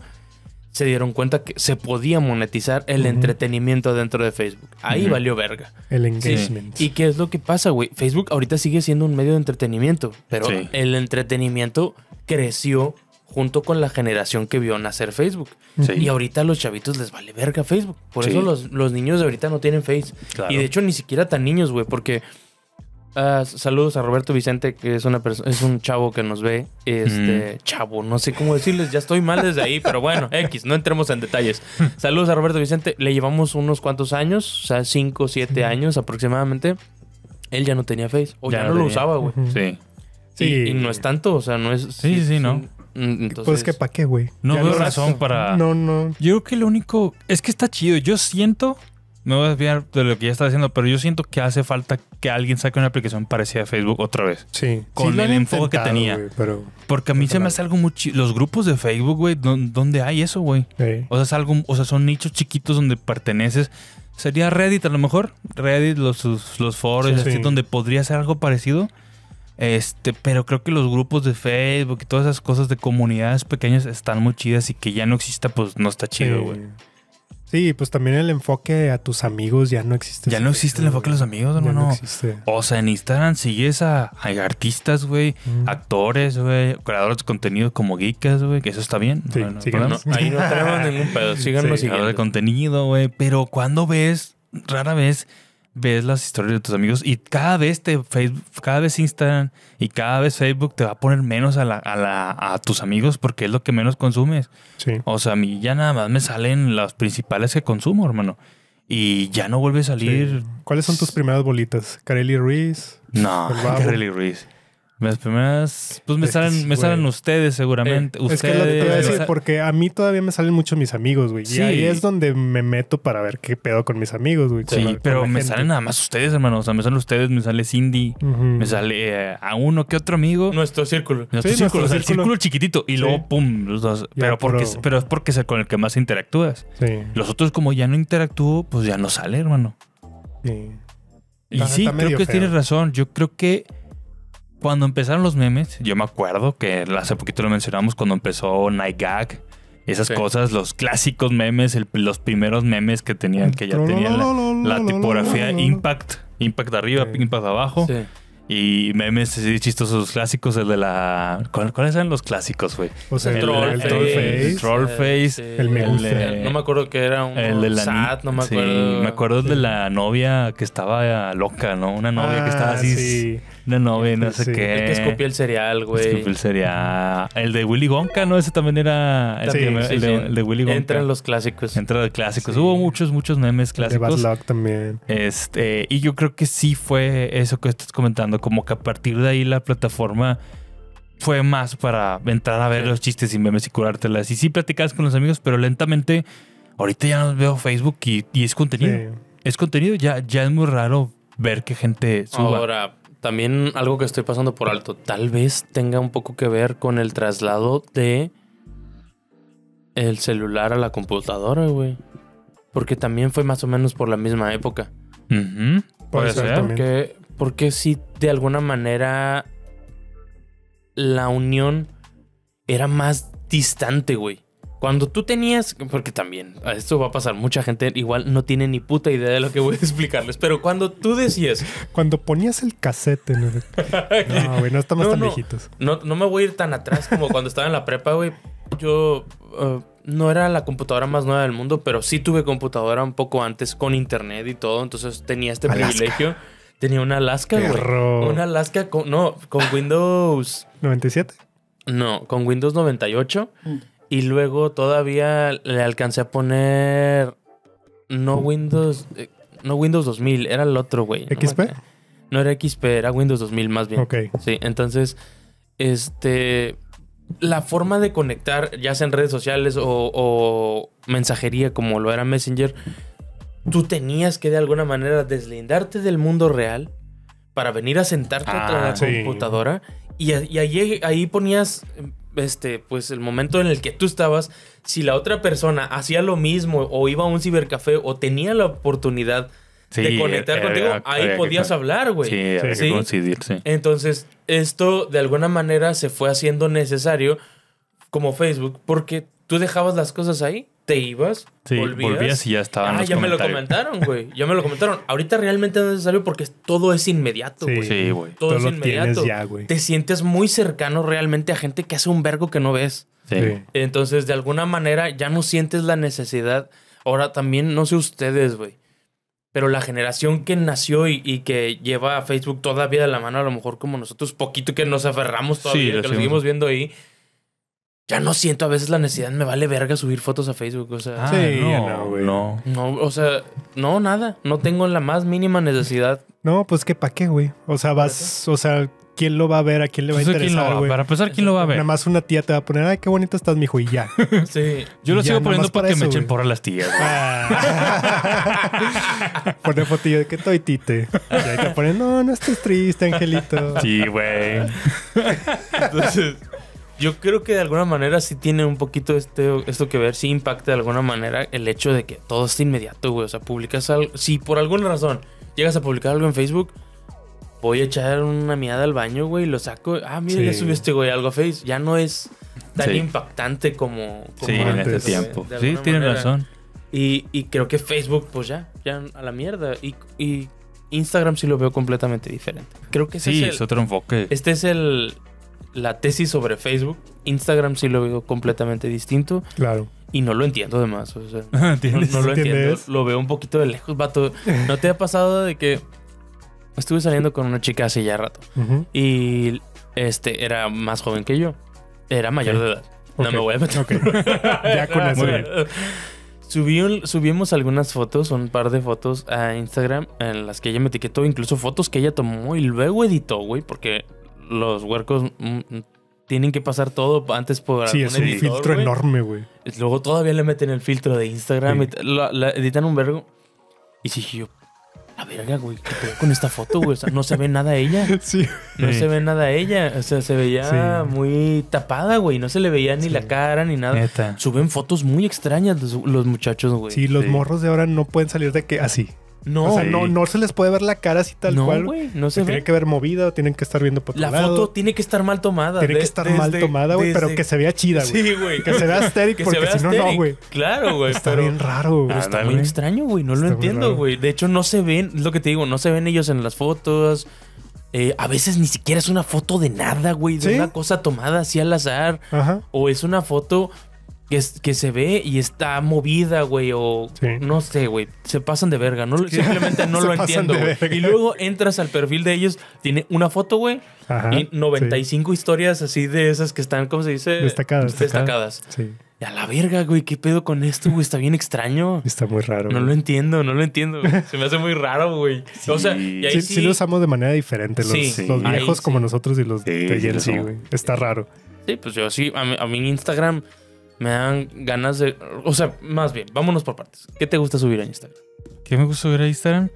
se dieron cuenta que se podía monetizar el entretenimiento dentro de Facebook. Ahí valió verga. El engagement. Sí. ¿Y qué es lo que pasa, güey? Facebook ahorita sigue siendo un medio de entretenimiento, pero el entretenimiento creció junto con la generación que vio nacer Facebook. Y ahorita a los chavitos les vale verga Facebook. Por eso los niños de ahorita no tienen Face. Claro. Y de hecho ni siquiera tan niños, güey, porque... saludos a Roberto Vicente, que es un chavo que nos ve. Chavo, no sé cómo decirles, ya estoy mal desde ahí, pero bueno, X, no entremos en detalles. Saludos a Roberto Vicente. Le llevamos unos cuantos años, o sea, 5, 7 años aproximadamente. Él ya no tenía Face, o ya no lo usaba, güey. Sí. Y no es tanto, o sea, no es... Sí, no. Entonces, pues que para qué, güey. No veo razón para... No, no. Yo creo que lo único... Es que está chido. Yo siento... Me voy a desviar de lo que ya estaba diciendo, pero yo siento que hace falta que alguien saque una aplicación parecida a Facebook otra vez. Sí. Con el enfoque que tenía. Wey, pero porque a mí se me hace algo muy chido. Los grupos de Facebook, güey, ¿dónde hay eso, güey? Sí. O sea, es algo, o sea, son nichos chiquitos donde perteneces. Sería Reddit a lo mejor. Reddit, los foros, sí, así, sí, donde podría ser algo parecido. Pero creo que los grupos de Facebook y todas esas cosas de comunidades pequeñas están muy chidas, y que ya no exista, pues no está chido, güey. Sí. Sí, pues también el enfoque a tus amigos ya no existe. Ya no existe el enfoque a los amigos, hermano. No existe. O sea, en Instagram sigues a artistas, güey, actores, güey, creadores de contenido como geekas, güey, que eso está bien. Sí, no, no, ahí no tenemos ningún pedo. Síganos, sí, creadores de contenido, güey. Pero cuando ves, rara vez ves las historias de tus amigos, y cada vez Instagram y cada vez Facebook te va a poner menos a tus amigos, porque es lo que menos consumes. Sí. O sea, a mí ya nada más me salen las principales que consumo, hermano. Y ya no vuelve a salir. Sí. ¿Cuáles son tus primeras bolitas? ¿Kareli Ruiz? No, Kareli Ruiz. Las primeras, pues me salen ustedes seguramente. Ustedes, es que lo que te voy a decir, porque a mí todavía me salen mucho mis amigos, güey. Sí. Y ahí es donde me meto para ver qué pedo con mis amigos, güey. Sí, pero me salen nada más ustedes, hermano. O sea, me salen ustedes, me sale Cindy, me sale a uno que otro amigo. Nuestro círculo. Nuestro círculo chiquitito. Y luego, pum, los dos. Pero es porque es el con el que más interactúas. Sí. Los otros, como ya no interactúo, pues ya no sale, hermano. Sí. Y sí, creo que tienes razón. Yo creo que cuando empezaron los memes, yo me acuerdo que hace poquito lo mencionamos cuando empezó 9GAG, esas cosas, los clásicos memes, los primeros memes que tenían, que ya tenían la tipografía Impact arriba, Impact abajo. Sí. Y memes así chistosos clásicos, el de la... ¿Cuáles eran los clásicos, güey? O sea, el troll face. El me gusta. No me acuerdo que era un sad, no me acuerdo. Sí, me acuerdo de la novia que estaba loca, ¿no? Una novia que estaba así... Sí. Una novia, no sé qué. El que escupió el cereal, güey. El de Willy Wonka, ¿no? Ese también era... El de Willy Wonka. Entran los clásicos. Sí. Hubo muchos memes clásicos. El de Bad Luck también. Y yo creo que sí fue eso que estás comentando, como que a partir de ahí la plataforma fue más para entrar a ver los chistes y memes y curártelas. Y sí platicabas con los amigos, pero lentamente, ahorita ya no veo Facebook y es contenido. Sí. Es contenido, ya es muy raro ver que gente suba. Ahora, también algo que estoy pasando por alto, tal vez tenga un poco que ver con el traslado de el celular a la computadora, güey. Porque también fue más o menos por la misma época. Uh-huh. Puede ser. Porque sí, de alguna manera, la unión era más distante, güey. Cuando tú tenías... Porque también, esto va a pasar. Mucha gente igual no tiene ni puta idea de lo que voy a explicarles. Pero cuando tú decías... Cuando ponías el cassette... ¿no? No, güey, no estamos tan viejitos. No me voy a ir tan atrás como cuando estaba en la prepa, güey. Yo no era la computadora más nueva del mundo, pero sí tuve computadora un poco antes con internet y todo. Entonces tenía este privilegio... Tenía una Alaska, güey. Una Alaska con Windows... ¿97? No, con Windows 98. Y luego todavía le alcancé a poner... No Windows 2000, era el otro, güey. ¿XP? No era XP, era Windows 2000 más bien. Ok. Sí, entonces... La forma de conectar, ya sea en redes sociales o mensajería, como lo era Messenger... Tú tenías que de alguna manera deslindarte del mundo real para venir a sentarte a la computadora. Y ahí ponías pues el momento en el que tú estabas. Si la otra persona hacía lo mismo o iba a un cibercafé o tenía la oportunidad de conectar contigo, ahí podías hablar, güey. Sí, había que coincidir, sí. Entonces, esto de alguna manera se fue haciendo necesario como Facebook, porque tú dejabas las cosas ahí. Te ibas, volvías y ya estaban los comentarios. Ya me lo comentaron. Ahorita realmente no es necesario porque todo es inmediato, güey. Sí, güey. Todo es inmediato. Ya, te sientes muy cercano realmente a gente que hace un vergo que no ves. Sí. Entonces, de alguna manera, ya no sientes la necesidad. Ahora también, no sé ustedes, güey, pero la generación que nació y que lleva a Facebook todavía de la mano, a lo mejor como nosotros, poquito que nos aferramos todavía, que lo seguimos viendo ahí... Ya no siento a veces la necesidad, me vale verga subir fotos a Facebook, o sea... No, o sea, no tengo la más mínima necesidad. No, pues que pa' qué, güey. O sea, ¿quién lo va a ver? ¿A quién le va a interesar, güey? Para empezar, ¿quién lo va a ver? Nada más una tía te va a poner, ay, qué bonito estás, mijo, y ya. Sí. Yo lo sigo poniendo para que me echen por a las tías. Poner fotillo de que estoy tite. Y ahí te ponen, no, no estés triste, angelito. Sí, güey. Entonces, yo creo que de alguna manera sí tiene un poquito esto que ver, sí impacta de alguna manera el hecho de que todo es inmediato, güey. O sea, publicas algo. Si por alguna razón llegas a publicar algo en Facebook, voy a echar una mirada al baño, güey, lo saco. Ah, mira, sí, ya subiste, güey, algo a Face. Ya no es tan impactante como sí, antes. En ese tiempo. Sí, tienen razón. Y creo que Facebook, pues ya a la mierda. Y Instagram sí lo veo completamente diferente. Creo que ese es otro enfoque. Este es la tesis sobre Facebook. Instagram sí lo veo completamente distinto. Claro. Y no lo entiendo, además. O sea, no lo entiendo. Lo veo un poquito de lejos, vato. ¿No te ha pasado de que estuve saliendo con una chica hace ya rato? Uh-huh. Y era más joven que yo. Era mayor de edad. Okay. No me voy a meter. Okay. Ya con eso. Muy bien. Subimos algunas fotos, un par de fotos a Instagram en las que ella me etiquetó. Incluso fotos que ella tomó y luego editó, güey. Porque los huercos tienen que pasar todo antes por algún editor. Sí, es un filtro enorme, güey. Luego todavía le meten el filtro de Instagram. Sí. La editan un vergo. Y dije yo, a verga, güey, ¿qué pedo con esta foto, güey? O sea, no se ve nada ella. Sí. No se ve nada ella. O sea, se veía muy tapada, güey. No se le veía ni la cara ni nada. Neta. Suben fotos muy extrañas los muchachos, güey. Sí, los morros de ahora no pueden salir de que así. No. O sea, no se les puede ver la cara así tal cual. Güey, no se ve. Tiene que ver movida o tienen que estar viendo por otro lado. La foto tiene que estar mal tomada. Tiene que estar mal tomada, güey, pero que se vea chida, güey. Sí, güey. Que se vea asteric, porque si no, no, güey. Claro, güey. Está bien raro, güey. Está muy extraño, güey. No lo entiendo, güey. De hecho, no se ven, es lo que te digo, no se ven ellos en las fotos. A veces ni siquiera es una foto de nada, güey. De una cosa tomada así al azar. Ajá. O es una foto que se ve y está movida, güey, o no sé, güey. Se pasan de verga. No, simplemente no lo entiendo, güey. Y luego entras al perfil de ellos, tiene una foto, güey, y 95 historias así de esas que están, ¿cómo se dice? Destacadas. Sí. Y a la verga, güey, ¿qué pedo con esto, güey? Está bien extraño. Está muy raro. No lo entiendo, güey. Se me hace muy raro, güey. Sí. O sea, y ahí sí lo usamos de manera diferente. Los viejos ahí, como nosotros y los de ayer, sí, güey. Está raro. Sí, pues yo sí, a mí en Instagram me dan ganas de... O sea, más bien, vámonos por partes. ¿Qué te gusta subir a Instagram? ¿Qué me gusta subir a Instagram?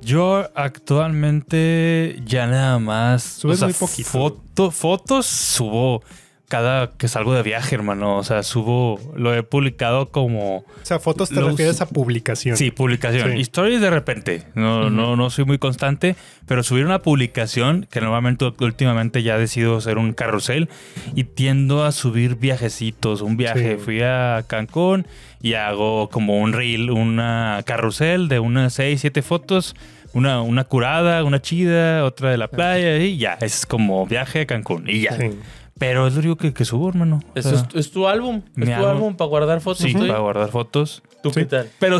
Yo actualmente ya nada más... Subes muy poquito. Fotos subo cada que salgo de viaje, hermano. O sea, subo... Lo he publicado como... O sea, fotos te refieres a publicación. Sí, publicación. Sí. Stories de repente. No soy muy constante, pero subir una publicación, que normalmente últimamente ya decido hacer un carrusel, y tiendo a subir viajecitos. Un viaje. Sí. Fui a Cancún y hago como un reel, una carrusel de unas 6-7 fotos. Una curada, una chida, otra de la playa, y ya. Es como viaje a Cancún y ya. Sí. Pero es lo único que subo, hermano. O sea, es tu álbum. Es tu álbum para guardar fotos. Sí, para guardar fotos. ¿Tú qué tal? Pero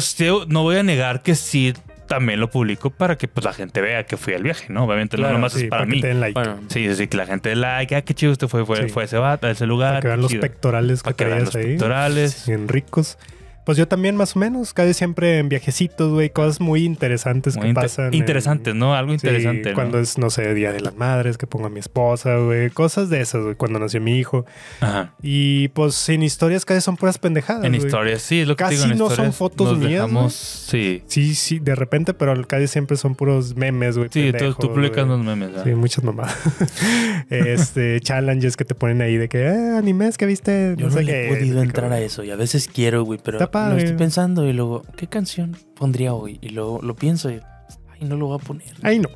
no voy a negar que sí también lo publico para que pues, la gente vea que fui al viaje, ¿no? Obviamente claro, no nomás es para mí. Que te den like. Bueno, sí, que la gente dé like. Ah, qué chido usted fue a ese lugar. Para que vean los pectorales que traías ahí. Bien ricos. Pues yo también, más o menos, casi siempre en viajecitos, güey, cosas muy interesantes que pasan. Interesantes, ¿no? Algo interesante. Cuando es, no sé, Día de las Madres, que pongo a mi esposa, güey, cosas de esas, güey, cuando nació mi hijo. Ajá. Y pues en historias casi son puras pendejadas. En historias, sí, es lo que te digo, en historias. Casi no son fotos mías, ¿no? Sí, de repente, pero casi siempre son puros memes, güey. Sí, tú publicas los memes, ¿verdad? Sí, muchas mamadas. Challenges que te ponen ahí de que, animes que viste. Yo no le he podido entrar a eso y a veces quiero, güey, pero lo estoy pensando y luego, ¿qué canción pondría hoy? Y luego lo pienso y, no lo voy a poner. Ahí no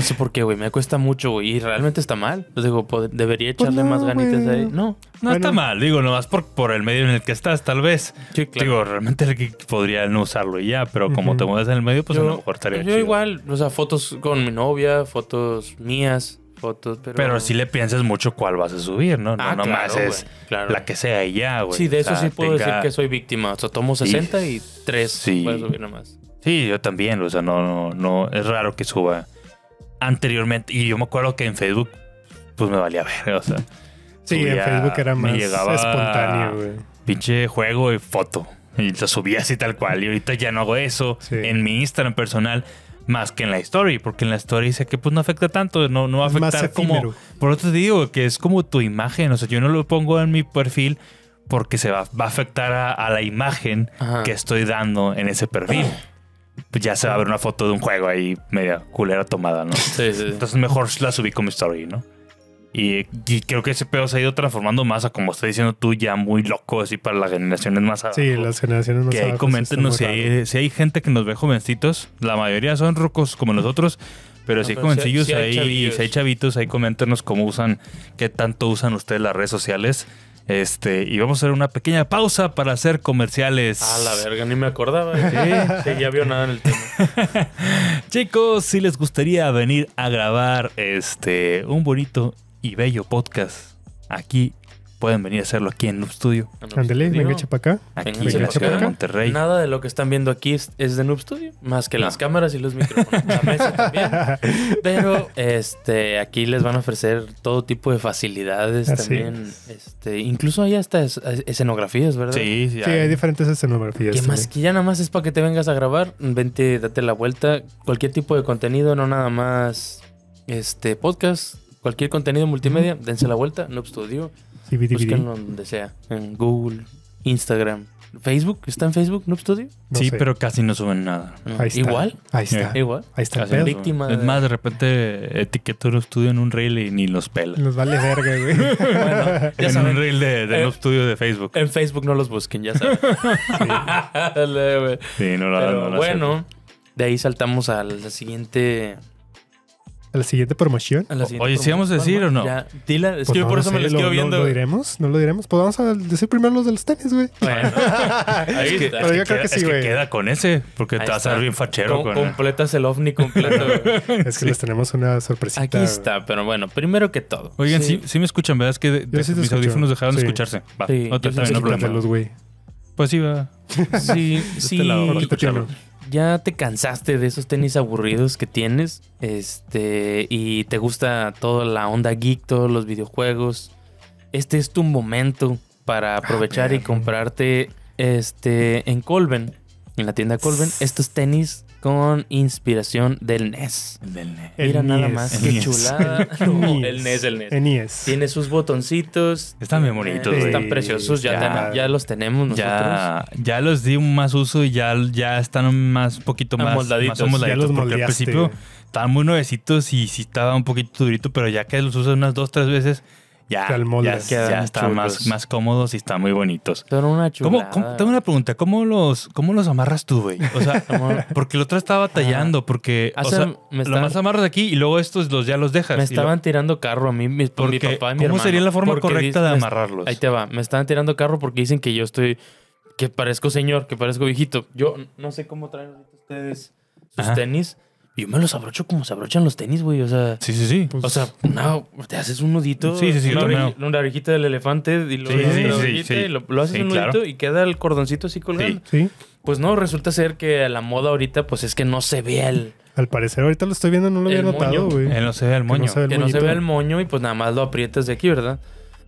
sé por qué, güey. Me cuesta mucho, güey. Y realmente está mal. Pues digo, debería echarle más ganitas ahí. No, está mal. Digo, nomás por el medio en el que estás, tal vez. Sí, claro. Digo, realmente el que podría no usarlo y ya, pero como te mueves en el medio, pues a lo mejor estaría chido. Yo igual, o sea, fotos con mi novia, fotos mías. Pero si le piensas mucho cuál vas a subir, ¿no? No, nomás claro, es la que sea y ya, güey. Sí, de eso puedo decir que soy víctima. O sea, tomo 60 y 3 puedes subir nomás. Sí, yo también. O sea, no, es raro que suba anteriormente. Y yo me acuerdo que en Facebook, pues me valía ver, o sea. Sí, en Facebook era más espontáneo, güey. Pinche juego y foto. y lo subí así tal cual. Y ahorita ya no hago eso en mi Instagram personal más que en la story, porque en la story dice que pues no afecta tanto, no va a afectar como... Por otro te digo que es como tu imagen. O sea, yo no lo pongo en mi perfil porque se va a afectar a la imagen que estoy dando en ese perfil. Pues ya se va a ver una foto de un juego ahí media culera tomada, ¿no? Sí. Entonces mejor la subí con mi story, ¿no? Y creo que ese pedo se ha ido transformando más a, como está diciendo tú, ya muy loco, así para las generaciones más abajo. Sí, las generaciones más abajo. Que ahí coméntenos si hay gente que nos ve jovencitos. La mayoría son rucos como nosotros, pero no, sí hay jovencillos, si hay chavitos, ahí coméntenos cómo usan, qué tanto usan ustedes las redes sociales. Y vamos a hacer una pequeña pausa para hacer comerciales. A la verga, ni me acordaba. Sí, ya vio nada en el tema. Chicos, si les gustaría venir a grabar un bonito y bello podcast aquí, pueden venir a hacerlo aquí en Nuup Studio. Ándale, venga, echa para acá. Aquí en la ciudad de Monterrey. Nada de lo que están viendo aquí es de Nuup Studio, más que las cámaras y los micrófonos. La mesa también. Pero aquí les van a ofrecer todo tipo de facilidades también. Incluso hay hasta escenografías, ¿verdad? Sí, hay diferentes escenografías. Que más que ya nada más es para que te vengas a grabar. Vente, date la vuelta. Cualquier tipo de contenido, no nada más podcast. Cualquier contenido multimedia, dense la vuelta. Nuup Studio. Búsquenlo donde sea, en Google, Instagram, Facebook. ¿Está en Facebook Nuup Studio? No sé. Pero casi no suben nada. Ahí está. Igual. Ahí está. Casi víctima de... Es más, de repente etiquetó Nuup Studio en un reel y ni los pela. Nos vale verga, güey. Bueno, ya saben. En un reel de Nuup Studio de Facebook. En Facebook no los busquen, ya saben. Bueno, de ahí saltamos a la siguiente... ¿A la siguiente promoción? Oye, ¿sí vamos a decir o no? Ya, dila, es pues que no, por eso no sé, me les quedo viendo. ¿No lo diremos? Pues vamos a decir primero los de los tenis, güey. Bueno, ahí está. Pero yo creo que sí, güey. Es que queda con ese, porque te vas a ver bien fachero. Completas el ovni completo. Es que les tenemos una sorpresita. Aquí está, pero bueno, primero que todo. Oigan, sí me escuchan, ¿verdad? Es que mis audífonos dejaron de escucharse. Va, no problema, güey. Pues sí, va. Sí. Ya te cansaste de esos tenis aburridos que tienes, y te gusta toda la onda geek, todos los videojuegos. Este es tu momento para aprovechar y comprarte en Colven, en la tienda Colven, estos tenis con inspiración del NES. Mira nada más, qué chulada. El NES. Tiene sus botoncitos. Están bien bonitos. Están preciosos. Ya los tenemos nosotros. Ya los di más uso y ya están más, poquito más moldaditos. Ya los moldeaste. Al principio estaban muy nuevecitos y sí estaba un poquito durito, pero ya que los usas unas 2-3 veces... Ya están más cómodos y están muy bonitos. Son una chulada. Tengo una pregunta. ¿Cómo los amarras tú, güey? O sea, porque el otro estaba batallando. Porque lo más amarras aquí y luego estos ya los dejas. Me estaban tirando carro a mí, mi papá y mi hermano. ¿Cómo sería la forma correcta de amarrarlos? Ahí te va. Me estaban tirando carro porque dicen que yo estoy... Que parezco señor, que parezco viejito. Yo no sé cómo traen ustedes sus tenis. Yo me los abrocho como se abrochan los tenis, güey. O sea... Sí. Pues, o sea, no, te haces un nudito. Sí. Una orejita del elefante y lo haces un nudito y queda el cordoncito así colgando. Sí. Pues no, resulta ser que la moda ahorita pues es que no se vea el... Al parecer ahorita lo estoy viendo, no lo había notado, güey. No se ve el moño. Que no se vea el moño y pues nada más lo aprietas de aquí, ¿verdad?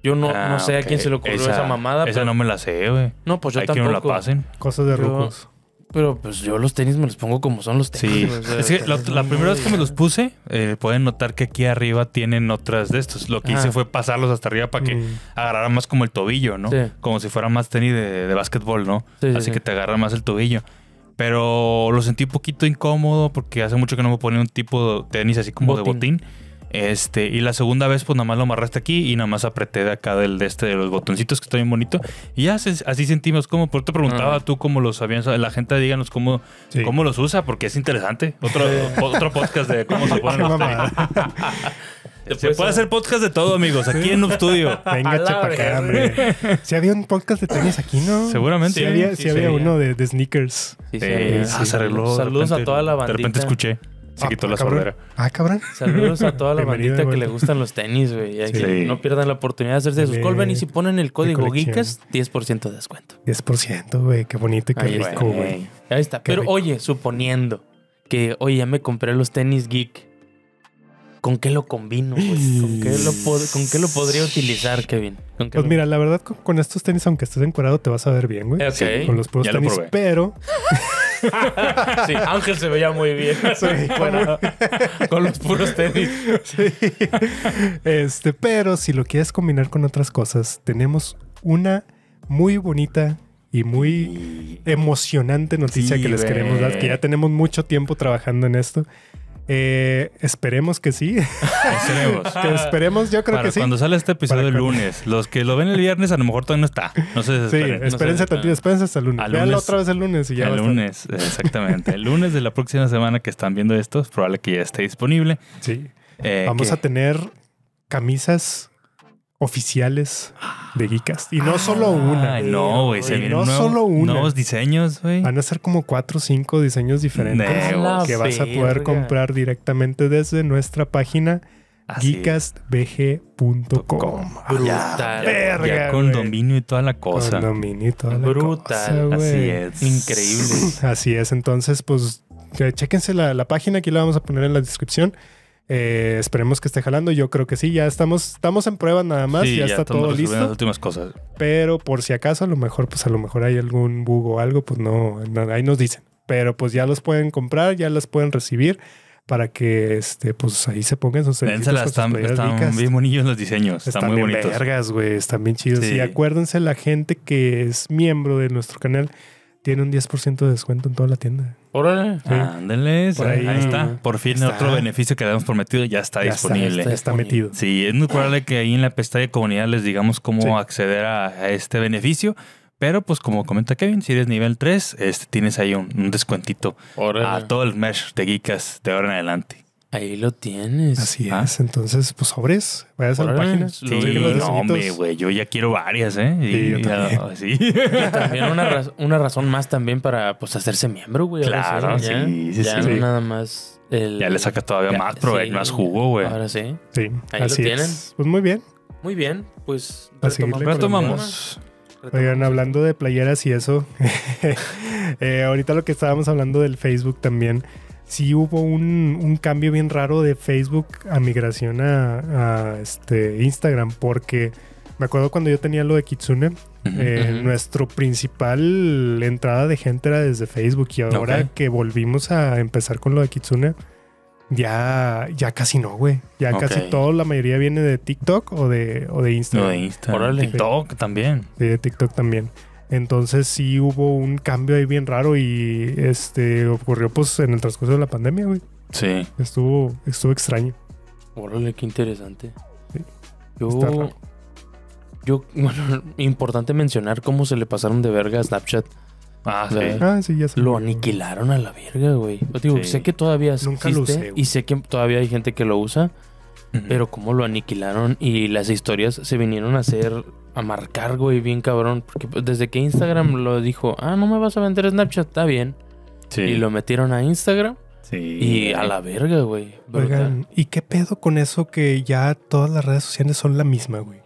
Yo no sé a quién se le ocurrió esa mamada. Esa no me la sé, güey. No, pues yo tampoco. Hay que no la pasen. Cosas de rucos. Pero pues yo los tenis me los pongo como son los tenis. Sí. O sea, es que la primera vez que me los puse, pueden notar que aquí arriba tienen otras de estos. Lo que hice fue pasarlos hasta arriba para que agarrara más como el tobillo, ¿no? Sí. Como si fuera más tenis de básquetbol, ¿no? Sí, así que te agarra más el tobillo. Pero lo sentí un poquito incómodo porque hace mucho que no me ponía un tipo de tenis así como de botín. Y la segunda vez pues nada más lo amarraste aquí y nada más apreté de acá de los botoncitos que está bien bonito y ya así sentimos como por te preguntaba tú cómo los habían usado. La gente díganos cómo los usa porque es interesante otro podcast de cómo se ponen los tenis. Se puede hacer podcast de todo, amigos, aquí en Nuup Studio. Venga, chepa acá, hombre. Si había un podcast de tenis aquí, ¿no? Seguramente. Sí había uno de sneakers. Se arregló. Saludos a toda la bandita. De repente escuché. Se quitó la sordera. Cabrón. Saludos a toda la bandita que le gustan los tenis, güey. No pierdan la oportunidad de hacerse sus Colven. Y si ponen el código Geekast, 10% de descuento. 10%, güey. Qué bonito y qué rico, güey. Ahí está. Pero oye, suponiendo que, ya me compré los tenis geek. ¿Con qué lo combino, güey? ¿Con qué lo podría utilizar, Kevin? Pues mira, la verdad, con estos tenis, aunque estés encuerado, te vas a ver bien, güey. Okay. Sí, con los puros tenis, pero... Sí, Ángel se veía muy bien. Sí, bueno, con los puros tenis. Sí. Pero si lo quieres combinar con otras cosas, tenemos una muy bonita... y muy emocionante noticia, sí, que les queremos dar, que ya tenemos mucho tiempo trabajando en esto. Esperemos que sí. Esperemos. Que esperemos, yo creo que sí. Cuando sale este episodio el lunes, los que lo ven el viernes a lo mejor todavía no está. No se desesperen. Sí, espérense tantito, espérense hasta el lunes. Veanlo otra vez el lunes y ya. El lunes, exactamente. El lunes de la próxima semana que están viendo esto, es probable que ya esté disponible. Sí. Vamos a tener camisas oficiales de Geekast. Y no solo una. No, güey. Se vienen nuevos diseños, güey. Van a ser como 4 o 5 diseños diferentes que vas a poder comprar directamente desde nuestra página geekastvg.com. Brutal. Ya con dominio y toda la cosa. Con dominio y toda la cosa. Brutal. Así es. Increíble. Así es. Entonces, pues, chéquense la página. Aquí la vamos a poner en la descripción. Esperemos que esté jalando. Yo creo que sí. Ya estamos en prueba nada más. Sí, ya está todo listo. Las últimas cosas. Pero por si acaso, a lo mejor hay algún bug o algo, pues no, ahí nos dicen. Pero pues ya los pueden comprar, ya las pueden recibir para que pues ahí se pongan sus servicios. Están bien bonitos los diseños. Están muy bonitos. Están bien vergas, güey. Están bien chidos. Sí. Y acuérdense, la gente que es miembro de nuestro canal tiene un 10% de descuento en toda la tienda. ¡Órale! Sí. Ándale. Ahí está. Por fin está. Otro beneficio que habíamos prometido ya está disponible. Está metido. Sí, es muy probable que ahí en la pestaña de comunidad les digamos cómo acceder a este beneficio. Pero pues como comenta Kevin, si eres nivel 3, tienes ahí un descuentito. Órale. A todo el merch de Geekast de ahora en adelante. Ahí lo tienes. Así es. Entonces, pues sobres. Vayas a la página. Sí, no, hombre, güey. Yo ya quiero varias, ¿eh? Sí, también una razón más también para, pues, hacerse miembro, güey. Claro, sí. Nada más. Ya le sacas todavía más provecho, más jugo, güey. Ahora sí. Sí. Ahí lo tienen. Pues muy bien. Muy bien. Pues retomamos. Oigan, hablando de playeras y eso. Ahorita lo que estábamos hablando del Facebook también. Sí hubo un cambio bien raro de Facebook a migración a Instagram, porque me acuerdo cuando yo tenía lo de Kitsune, nuestro principal entrada de gente era desde Facebook, y ahora que volvimos a empezar con lo de Kitsune, ya casi no, güey. Ya casi todo, la mayoría viene de TikTok o de Instagram. No, de Instagram. Órale, TikTok también. Sí, de TikTok también. Entonces sí hubo un cambio ahí bien raro y ocurrió pues en el transcurso de la pandemia, güey. Sí. Estuvo extraño. Órale, qué interesante. Sí. Bueno, importante mencionar cómo se le pasaron de verga a Snapchat. Ah, sí. Ya se lo aniquilaron a la verga, güey. Yo digo, sé que todavía existe. Nunca lo usé, y sé que todavía hay gente que lo usa. Pero cómo lo aniquilaron y las historias se vinieron a marcar, güey, bien cabrón. Porque desde que Instagram lo dijo, no me vas a vender Snapchat, está bien. Sí. Y lo metieron a Instagram. Sí. Y a la verga, güey. Oigan, ¿y qué pedo con eso que ya todas las redes sociales son la misma, güey?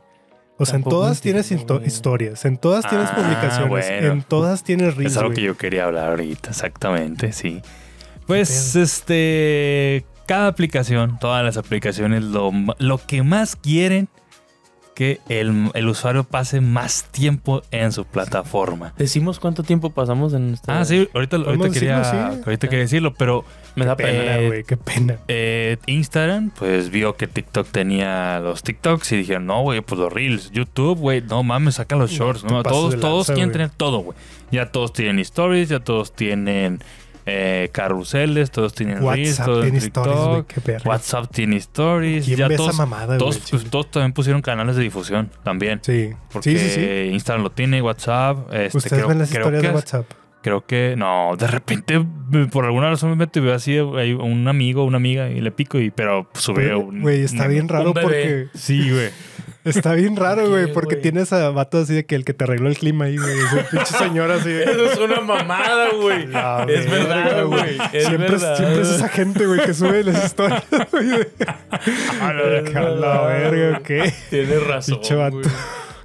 O sea, tampoco en todas tienes historias, en todas tienes publicaciones, bueno, en todas tienes reels. Es algo que yo quería hablar ahorita, exactamente, sí. Pues, cada aplicación, todas las aplicaciones, lo que más quieren que el usuario pase más tiempo en su plataforma. ¿Decimos cuánto tiempo pasamos en nuestra... sí, ahorita quería decirlo, pero... Me da pena, güey, qué pena. Instagram, pues, vio que TikTok tenía los TikToks y dijeron, no, güey, pues los Reels. YouTube, güey, no mames, saca los Shorts. No, todos quieren tener todo, güey. Ya todos tienen Stories, ya todos tienen... carruseles, todos tienen Reels, todos tienen TikTok, WhatsApp tiene Stories, ya todos, mamada, todos también pusieron canales de difusión también. Sí. Porque sí. Instagram lo tiene, WhatsApp, ustedes ven las historias de WhatsApp. Creo que no, de repente por alguna razón me meto y veo así hay un amigo, una amiga y le pico pero sube un güey, está bien raro porque sí, güey. Está bien raro, güey, porque tienes a vatos así de que el que te arregló el clima ahí, güey. Es un pinche señor así de... Eso es una mamada, güey. Es verdad, güey. Siempre es esa gente, güey, que sube las historias, güey. A la verga, ¿qué? Tienes razón, güey.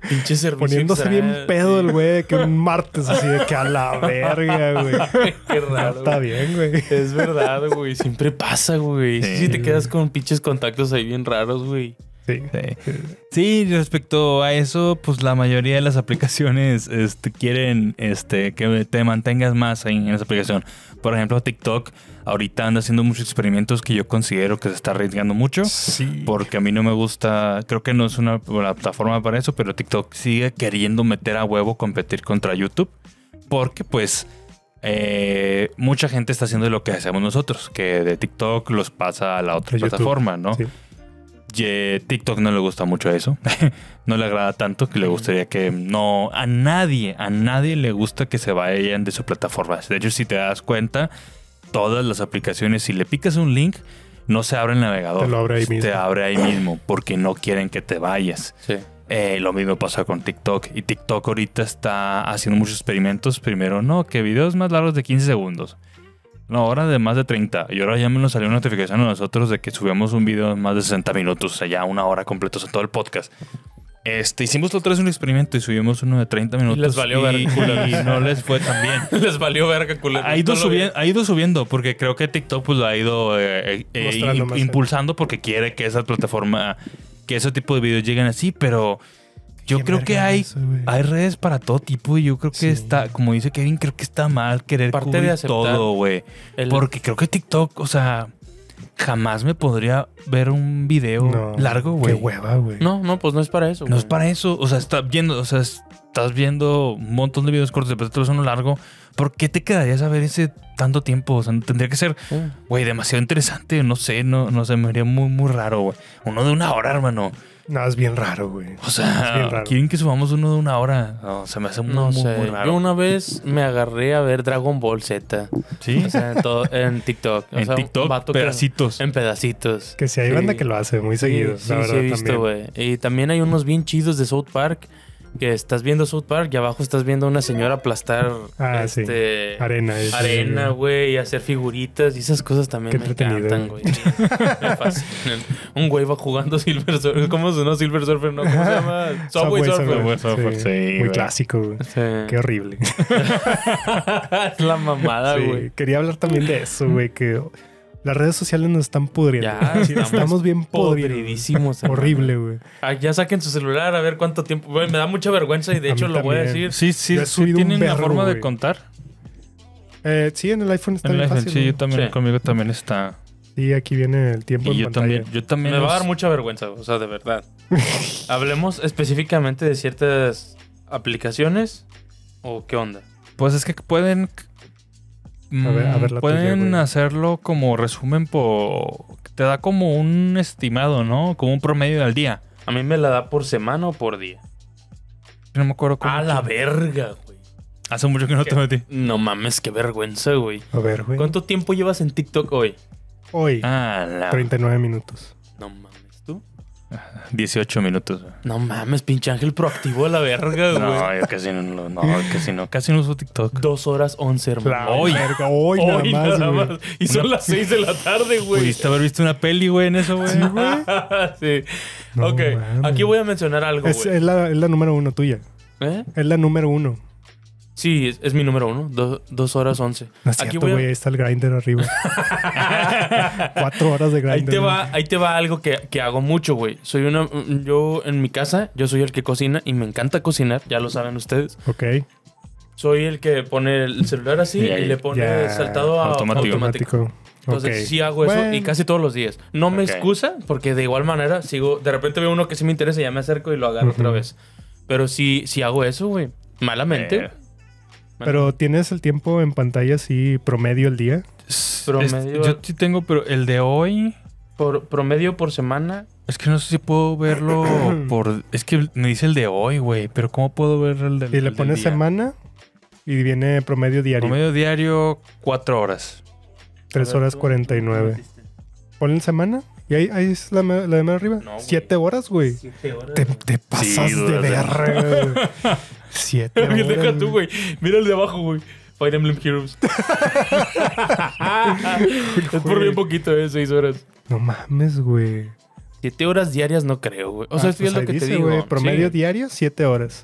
Pinche servicio. Poniéndose bien pedo el güey, que un martes así de que a la verga, güey. Qué raro. Está bien, güey. Es verdad, güey. Siempre pasa, güey. Sí, si te quedas con pinches contactos ahí bien raros, güey. Sí. Sí. Sí, respecto a eso, pues la mayoría de las aplicaciones quieren que te mantengas más en esa aplicación. Por ejemplo, TikTok ahorita anda haciendo muchos experimentos que yo considero que se está arriesgando mucho. Sí. Porque a mí no me gusta, creo que no es una plataforma para eso, pero TikTok sigue queriendo meter a huevo competir contra YouTube. Porque pues mucha gente está haciendo lo que hacemos nosotros, que de TikTok los pasa a la otra plataforma, ¿no? Sí. TikTok no le gusta mucho eso. No le agrada tanto, que le gustaría que no... A nadie le gusta que se vayan de su plataforma. De hecho, si te das cuenta, todas las aplicaciones, si le picas un link, no se abre el navegador. Te lo abre ahí mismo. Te abre ahí mismo porque no quieren que te vayas. Sí. Lo mismo pasa con TikTok. Y TikTok ahorita está haciendo muchos experimentos. Primero, no, que videos más largos de 15 segundos. No, ahora de más de 30. Y ahora ya me nos salió una notificación a nosotros de que subimos un video de más de 60 minutos. O sea, ya una hora completa, o sea, todo el podcast. Hicimos otra vez un experimento y subimos uno de 30 minutos. Y les valió verga. Y no les fue tan bien. Les valió verga, culero. Ha ido subiendo porque creo que TikTok pues lo ha ido impulsando porque quiere que esa plataforma, que ese tipo de videos lleguen así, pero... Yo creo que hay redes para todo tipo y yo creo que está, como dice Kevin, creo que está mal querer cubrir todo, güey. Porque creo que TikTok, o sea, jamás me podría ver un video largo, güey. Qué hueva, güey. No, pues no es para eso. No es para eso. O sea, estás viendo un montón de videos cortos, de repente uno largo. ¿Por qué te quedarías a ver ese tanto tiempo? O sea, tendría que ser, güey, demasiado interesante. No sé, me haría muy, muy raro, güey. Uno de una hora, hermano. No, es bien raro, güey. O sea, ¿quieren que subamos uno de una hora? No, se me hace muy raro. Yo una vez me agarré a ver Dragon Ball Z. ¿Sí? O sea, en TikTok. O sea, en TikTok, pedacitos. En pedacitos. Que si hay banda que lo hace muy seguido. Sí, la verdad, sí he visto, güey. Y también hay unos bien chidos de South Park. Que estás viendo South Park y abajo estás viendo a una señora aplastar sí. Arena, güey, y hacer figuritas y esas cosas también. Qué me encantan, güey. Me fascinan. Un güey va jugando Silver Surfer. ¿Cómo se llama? Silver Surfer, ¿no? ¿Cómo se llama? Subway Surfer. Sí, muy clásico, güey. Sí. Qué horrible. Es la mamada, güey. Sí. Quería hablar también de eso, güey, que... Las redes sociales nos están pudriendo. Ya, estamos bien podridísimos. Horrible, güey. Ya saquen su celular a ver cuánto tiempo. Wey, me da mucha vergüenza y de hecho lo voy a decir. Sí. ¿Tienen la forma de contar? Sí, en el iPhone está bien fácil. Sí, yo también. Conmigo también está. Y aquí viene el tiempo en pantalla. Yo también. Me va a dar mucha vergüenza, o sea, de verdad. Hablemos específicamente de ciertas aplicaciones o qué onda. Pues es que pueden... Pueden hacerlo como resumen por... Te da como un estimado, ¿no? Como un promedio al día. A mí me la da por semana o por día. No me acuerdo cómo... ¡A la verga, güey! Hace mucho que no te metí. No mames, qué vergüenza, güey. A ver, güey. ¿Cuánto tiempo llevas en TikTok hoy? Hoy. 39 minutos. No mames, ¿tú? 18 minutos. Güey. No mames, pinche Ángel proactivo a la verga, güey. No, yo casi no uso TikTok. 2 horas 11, hermano. Hoy nada más. Güey. Y son las 6 de la tarde, güey. Pudiste haber visto una peli, güey, en eso, güey. Sí, güey. Sí. No, ok, mames. Aquí voy a mencionar algo, güey. Es la número uno tuya. ¿Eh? Es la número uno. Sí, es mi número uno. 2 horas 11. No es cierto, güey. Ahí está el Grindr arriba. 4 horas de Grindr. Ahí te va algo que hago mucho, güey. Yo en mi casa, yo soy el que cocina y me encanta cocinar. Ya lo saben ustedes. Ok. Soy el que pone el celular así y le pone saltado a automático. Entonces sí hago eso y casi todos los días. No me excusa porque de igual manera sigo... De repente veo uno que sí me interesa y ya me acerco y lo agarro otra vez. Pero sí hago eso, güey. Malamente... Pero ¿tienes el tiempo en pantalla así promedio al día? Promedio. Yo sí tengo, pero el de hoy... ¿Promedio por semana? Es que no sé si puedo verlo por... Es que me dice el de hoy, güey. Pero ¿cómo puedo ver el del día? Y le pones semana y viene promedio diario. Promedio diario, 4 horas. 3 horas 49. ¿Ponle en semana? ¿Y ahí es la de más arriba? No, 7 horas, güey. 7 horas. Te pasas de verga. 7 horas. Deja tú, güey. Mira el de abajo, güey. Fire Emblem Heroes. Es por bien poquito, 6 horas. No mames, güey. 7 horas diarias no creo, güey. O sea, es pues lo que dice, te digo. Wey, promedio diario, 7 horas.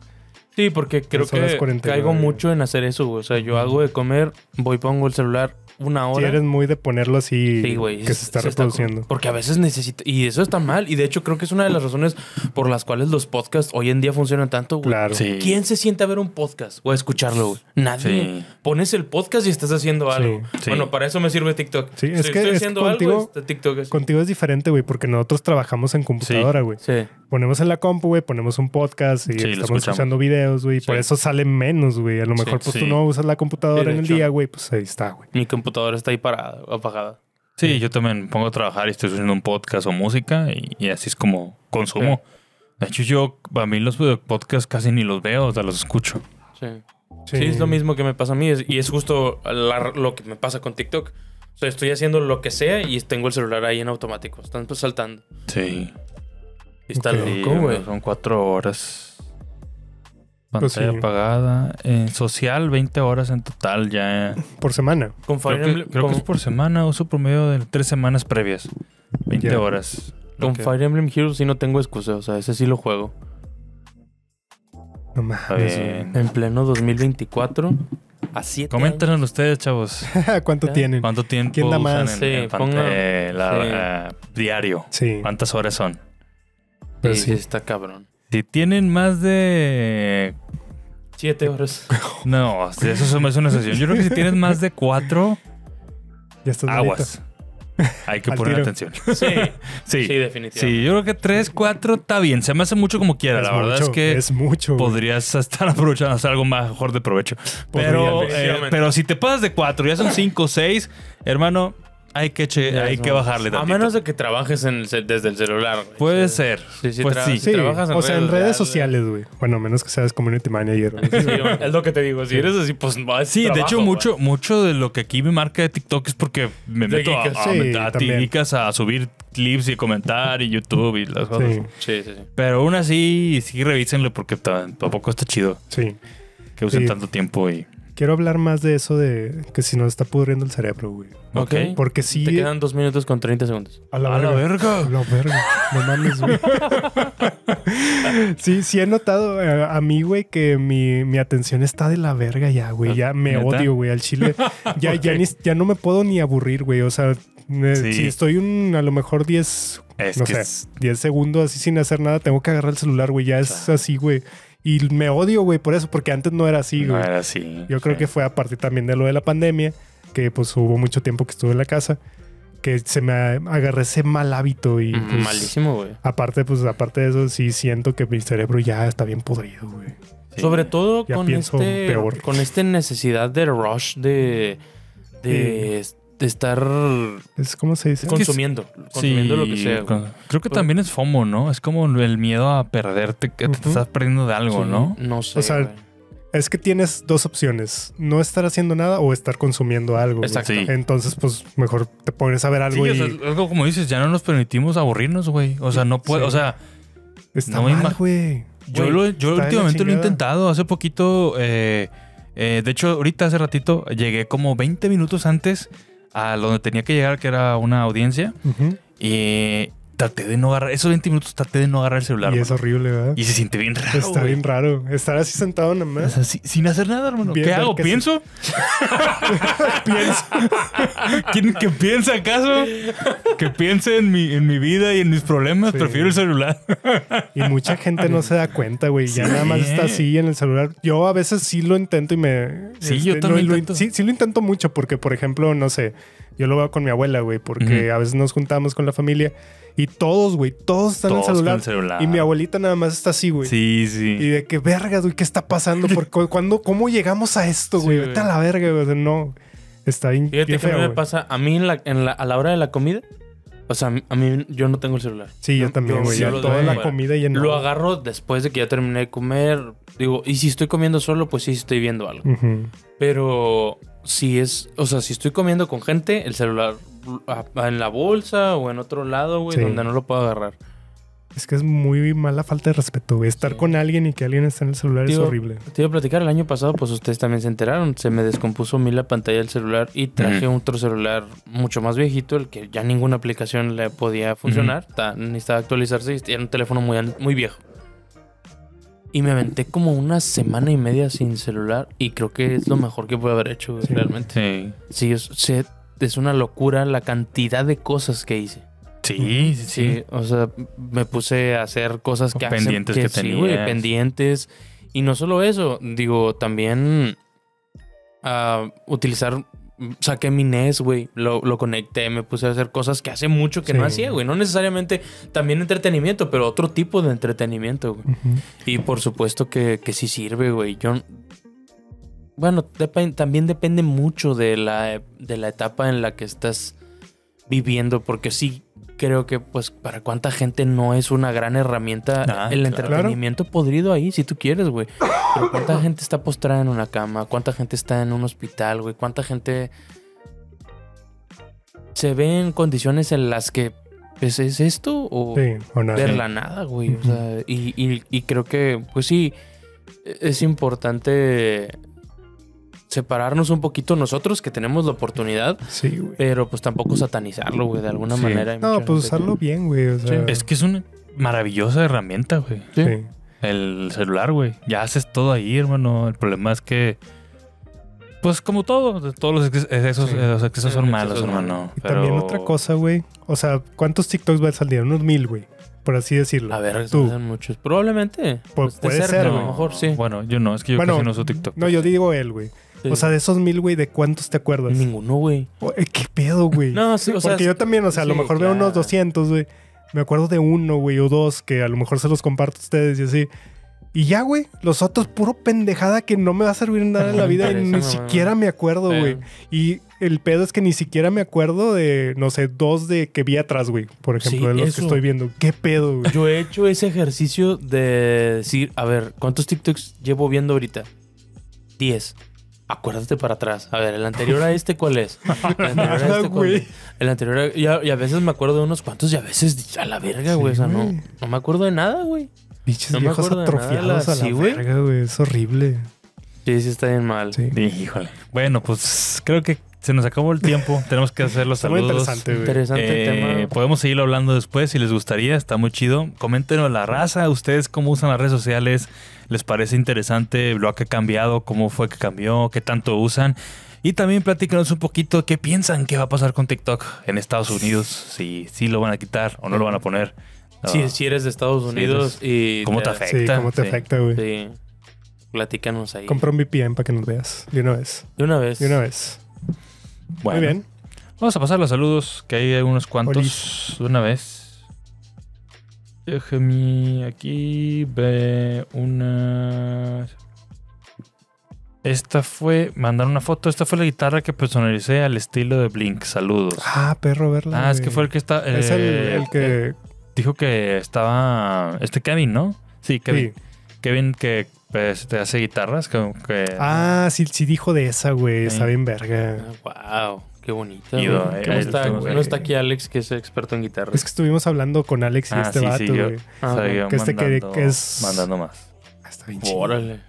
Sí, porque creo que caigo mucho en hacer eso, güey. O sea, yo hago de comer, voy, pongo el celular 1 hora. Si eres muy de ponerlo así, sí, güey, que se está reproduciendo. Está, porque a veces necesito... Y eso está mal. Y de hecho creo que es una de las razones por las cuales los podcasts hoy en día funcionan tanto, güey. Claro. Sí. ¿Quién se sienta a ver un podcast o a escucharlo, güey? Nadie. Sí. Pones el podcast y estás haciendo algo. Sí. Bueno, para eso me sirve TikTok. Sí, es que haciendo algo, TikTok es... Contigo es diferente, güey, porque nosotros trabajamos en computadora, güey. Sí. Ponemos en la compu, güey, ponemos un podcast y estamos escuchando videos, güey. Sí. Por eso salen menos, güey. A lo mejor pues tú no usas la computadora en el día, güey. Pues ahí está, güey. Mi computadora está ahí parada, apagada. Sí, yo también pongo a trabajar y estoy haciendo un podcast o música y así es como consumo. Okay. De hecho, yo, a mí los podcasts casi ni los veo, o sea, los escucho. Sí. Sí, sí, es lo mismo que me pasa a mí y es justo lo que me pasa con TikTok. O sea, estoy haciendo lo que sea y tengo el celular ahí en automático. Están pues saltando. Sí. Y está loco, güey. Son 4 horas. Pantalla apagada. En social, 20 horas en total ya. ¿Por semana? Con Fire Emblem. Creo que es por semana. Uso promedio de 3 semanas previas. 20 horas. Con Fire Emblem Heroes sí no tengo excusa. O sea, ese sí lo juego. No mames. En pleno 2024. Así. Coméntanos ustedes, chavos. ¿Cuánto tienen? ¿Cuánto tiempo? ¿Quién da más? Sí, pongan. Diario. Sí. ¿Cuántas horas son? Pero sí, está cabrón. Si tienen más de... 7 horas. No, eso es una sesión. Yo creo que si tienes más de 4... Ya estás aguas. Malito. Hay que poner atención. Sí, sí, sí, definitivamente. Sí, yo creo que 3, 4 está bien. Se me hace mucho como quiera. La verdad es que... Es mucho. Podrías estar aprovechando hasta algo mejor de provecho. Pero si te pasas de 4, ya son 5, 6, hermano... Hay que bajarle tantito. A menos de que trabajes desde el celular. Güey. Puede ser. Sí, sí, pues sí. Si trabajas en redes sociales, güey. Bueno, menos que seas community manager. Sí, es lo que te digo. Si eres así, pues vas. Sí, trabajo, de hecho, mucho de lo que aquí me marca de TikTok es porque me meto a TikToks a subir clips y comentar y YouTube y las cosas. Sí, sí, sí. Pero aún así, sí revísenlo porque tampoco está chido. Sí. Que usen tanto tiempo y... Quiero hablar más de eso de que si nos está pudriendo el cerebro, güey. Ok. Porque sí... Te quedan 2 minutos con 30 segundos. A la verga. A la verga. No mames, güey. Sí he notado a mí, güey, que mi atención está de la verga ya, güey. Ya me odio, güey, al chile. Ya no me puedo ni aburrir, güey. O sea, si estoy a lo mejor 10... no sé, 10 segundos así sin hacer nada, tengo que agarrar el celular, güey. Ya es así, güey. Y me odio, güey, por eso, porque antes no era así, güey. No era así. Yo creo que fue a partir también de lo de la pandemia, que pues hubo mucho tiempo que estuve en la casa, que se me agarré ese mal hábito y... pues, malísimo, güey. Aparte de eso, sí siento que mi cerebro ya está bien podrido, güey. Sí. Sobre todo ya con esta necesidad de rush de estar... ¿Cómo se dice? Consumiendo lo que sea. Güey. Creo que también es FOMO, ¿no? Es como el miedo a perderte, que te estás perdiendo de algo, ¿no? No sé. O sea, güey, es que tienes 2 opciones. No estar haciendo nada o estar consumiendo algo. Exacto. Sí. Entonces, pues, mejor te pones a ver algo y... O sea, algo como dices, ya no nos permitimos aburrirnos, güey. O sea, no puedo... Sí. O sea... Está no mal, güey. Yo últimamente lo he intentado. Hace poquito... de hecho, ahorita hace ratito llegué como 20 minutos antes... a donde tenía que llegar, que era una audiencia. Y traté de no agarrar... Esos 20 minutos traté de no agarrar el celular. Y es horrible, ¿verdad? Y se siente bien raro. Está bien raro. Estar así sentado nada más. Así, sin hacer nada, hermano. ¿Qué hago? ¿Pienso? ¿Pienso? ¿Quién que piensa acaso? Que piense en mi vida y en mis problemas. Sí. Prefiero el celular. Y mucha gente no se da cuenta, güey. Ya nada más está así en el celular. Yo a veces sí lo intento y me... Sí, yo también lo intento. Sí lo intento mucho porque, por ejemplo, no sé... Yo lo veo con mi abuela, güey, porque a veces nos juntamos con la familia y todos, güey, todos están en el celular. Y mi abuelita nada más está así, güey. Sí, sí. Y de que, verga, güey, ¿qué está pasando? ¿Cómo llegamos a esto, güey? Vete a la verga, güey. O sea, no, está bien. Fíjate que me pasa a mí a la hora de la comida. O sea, a mí yo no tengo el celular. Sí, yo también, güey. Toda la comida y lo agarro después de que ya terminé de comer. Digo, y si estoy comiendo solo, pues sí estoy viendo algo. Pero... si estoy comiendo con gente, el celular en la bolsa o en otro lado, güey, donde no lo puedo agarrar. Es que es muy mala falta de respeto, güey. Estar con alguien y que alguien esté en el celular es horrible. Te iba a platicar, el año pasado, pues ustedes también se enteraron. Se me descompuso a mí la pantalla del celular y traje otro celular mucho más viejito, el que ya ninguna aplicación le podía funcionar. Necesitaba actualizarse y era un teléfono muy, muy viejo. Y me aventé como una semana y media sin celular y creo que es lo mejor que pude haber hecho, güey, realmente. Sí, es una locura la cantidad de cosas que hice. Sí. O sea, me puse a hacer cosas que pendientes hacen, que tenías. Sí, pendientes. Y no solo eso, digo, también saqué mi NES, güey, lo conecté, me puse a hacer cosas que hace mucho que no hacía, güey. No necesariamente también entretenimiento, pero otro tipo de entretenimiento, güey. Y por supuesto que sí sirve, güey. Bueno, también depende mucho de la etapa en la que estás viviendo, porque sí creo que, pues, para cuánta gente no es una gran herramienta el entretenimiento podrido ahí, si tú quieres, güey. Pero cuánta gente está postrada en una cama, cuánta gente está en un hospital, güey, cuánta gente se ve en condiciones en las que, pues, es esto o, ver la nada, güey. O sea, y creo que, pues sí, es importante separarnos un poquito nosotros, que tenemos la oportunidad. Sí, güey. Pero pues tampoco satanizarlo, güey, de alguna manera. No, pues usarlo bien, güey. O sea... Es que es una maravillosa herramienta, güey. Sí. El celular, güey. Ya haces todo ahí, hermano. El problema es que... Pues como todo, todos los excesos son malos, hermano. Y también otra cosa, güey. O sea, ¿cuántos TikToks vas al día? Unos 1000, güey. Por así decirlo. A ver, son muchos. Probablemente. Pues puede ser, güey. A lo mejor, sí. Bueno, yo no. Es que yo casi no uso TikTok. No, yo digo él, güey. Sí. O sea, de esos 1000, güey, ¿de cuántos te acuerdas? Ninguno, güey. ¿Qué pedo, güey? No, sí, o sea... Porque yo también, o sea, a lo mejor veo unos 200, güey. Me acuerdo de uno, güey, o dos, que a lo mejor se los comparto a ustedes y así. Y ya, güey, los otros, puro pendejada que no me va a servir nada en la vida. Y ni siquiera me acuerdo, güey. Y el pedo es que ni siquiera me acuerdo de, no sé, dos de que vi atrás, güey. Por ejemplo, de los que estoy viendo. ¿Qué pedo, güey? Yo he hecho ese ejercicio de decir, a ver, ¿cuántos TikToks llevo viendo ahorita? 10. Acuérdate para atrás. A ver, ¿el anterior a este cuál es? El anterior a este cuál es. El anterior a... Y a veces me acuerdo de unos cuantos y a veces a la verga, güey. Sí, o sea, no me acuerdo de nada, güey. Bichos viejos atrofiados a la verga, güey. Es horrible. Sí, está bien mal. Sí. Híjole. Bueno, pues creo que se nos acabó el tiempo. Tenemos que hacer los saludos. Muy interesante, güey. Interesante el tema. Podemos seguirlo hablando después si les gustaría. Está muy chido. Coméntenos la raza. Ustedes cómo usan las redes sociales. ¿Les parece interesante lo que ha cambiado? ¿Cómo fue que cambió? ¿Qué tanto usan? Y también platíquenos un poquito qué piensan que va a pasar con TikTok en Estados Unidos. Si lo van a quitar o no lo van a poner. Si eres de Estados Unidos y... ¿Cómo te afecta? Sí, ¿cómo te afecta, güey? Sí. Platícanos ahí. Compra un VPN para que nos veas. De una vez. Bueno, muy bien. Vamos a pasar los saludos, que hay unos cuantos de una vez. Déjame aquí ver una... Esta fue... Mandar una foto. Esta fue la guitarra que personalicé al estilo de Blink. Saludos. Ah, perro, verla. Ah, es que fue el que está... es el que... Dijo que estaba... Kevin, ¿no? Sí, Kevin. Sí. Kevin que... Pues te hace guitarras que... Ah, sí dijo de esa, güey. Está bien verga. Wow, qué bonita. No está aquí Alex, que es experto en guitarras. Es que estuvimos hablando con Alex y vato, güey. Mandando más. Está bien chido. Órale.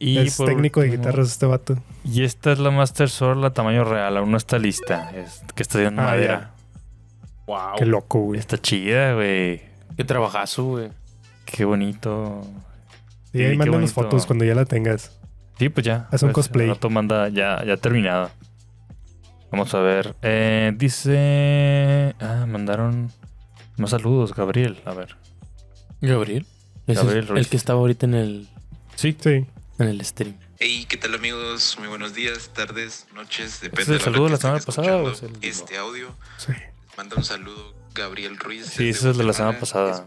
Y es técnico de guitarras este vato. Y esta es la Master Sword, la tamaño real. Aún no está lista. Que está de madera. Ya. Wow. Qué loco, güey. Está chida, güey. Qué trabajazo, güey. Qué bonito. Sí, ahí mandan las fotos cuando ya la tengas. Sí, pues ya. Haz un cosplay. El rato manda ya terminada. Vamos a ver. Dice... Ah, mandaron más saludos, Gabriel. A ver. ¿Gabriel? Gabriel Ruiz. El que estaba ahorita en el... Sí. En el stream. Hey, ¿qué tal, amigos? Muy buenos días, tardes, noches. Depende de la semana pasada o este audio. Sí. Manda un saludo, Gabriel Ruiz. Sí, eso es de la semana pasada.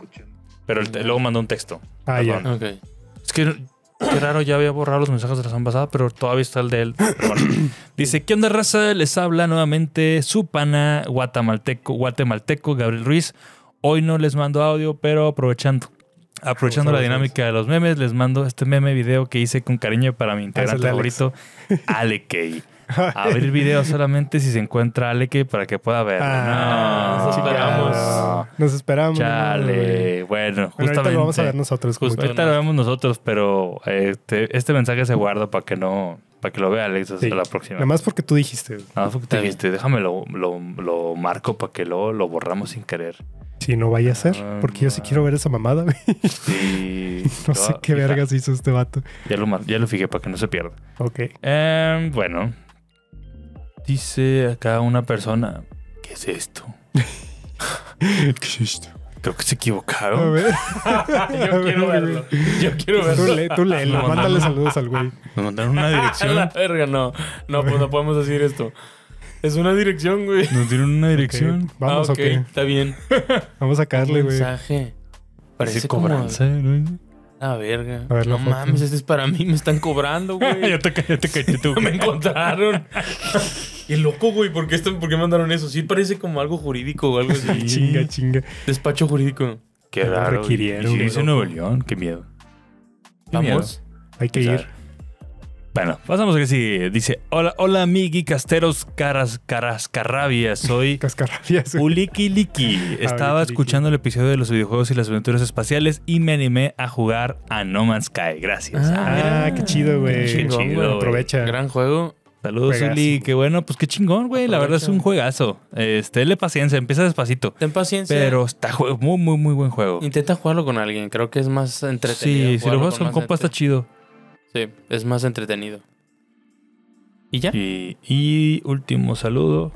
Pero luego mandó un texto. Ah, ya. Ok. Es que qué raro, ya había borrado los mensajes de la semana pasada, pero todavía está el de él. Bueno. Dice, ¿qué onda, raza? Les habla nuevamente su pana guatemalteco, Gabriel Ruiz. Hoy no les mando audio, pero aprovechando la dinámica de los memes, les mando este meme video que hice con cariño para mi integrante favorito, Alekei. Abrir video solamente si se encuentra Alekei para que pueda verlo. Nos esperamos. Chale. Bueno, justamente. Ahorita lo vamos a ver nosotros. Ahorita lo vemos nosotros, pero este mensaje se guarda para que no... Para que lo vea Alex hasta la próxima. Nada más porque tú dijiste. Nada más porque tú dijiste. Déjame lo marco para que lo borramos sin querer. Sí, no vaya a ser. Porque yo sí quiero ver esa mamada. Sí. No sé qué vergas hizo este vato. Ya lo fijé para que no se pierda. Ok. Bueno. Dice acá una persona. ¿Qué es esto? ¿Qué es esto? Creo que se equivocaron. A ver. Yo quiero verlo. Yo quiero verlo. Tú léelo. Mándale saludos al güey. Nos mandaron una dirección. La verga, no. No, pues no podemos decir esto. Es una dirección, güey. Nos dieron una dirección. Okay. Vamos, ok. Está bien. Vamos a sacarle, güey. Mensaje. Parece cobranza, ¿no? La verga. A ver, no mames, este es para mí. Me están cobrando, güey. ya te caché tú. Me encontraron. Qué loco, güey. ¿Por qué mandaron eso? Sí, parece como algo jurídico o algo así. Chinga. Despacho jurídico. Qué raro. Requirieron. Y si en Nuevo León. Qué miedo. Vamos. Hay que ir. Bueno, pasamos a que sigue. Dice, hola, mi geekasteros carascarrabias. Soy Uliki Liki. Estaba escuchando el episodio de los videojuegos y las aventuras espaciales y me animé a jugar a No Man's Sky. Gracias. Qué chido, güey. Qué chido. Aprovecha. Gran juego. Saludos, Uli. Qué bueno. Pues qué chingón, güey. La verdad es un juegazo. Tenle paciencia. Empieza despacito. Ten paciencia. Pero está muy, muy, muy buen juego. Intenta jugarlo con alguien. Creo que es más entretenido. Sí, si lo juegas con compa está chido. Sí, es más entretenido. ¿Y ya? Y último saludo.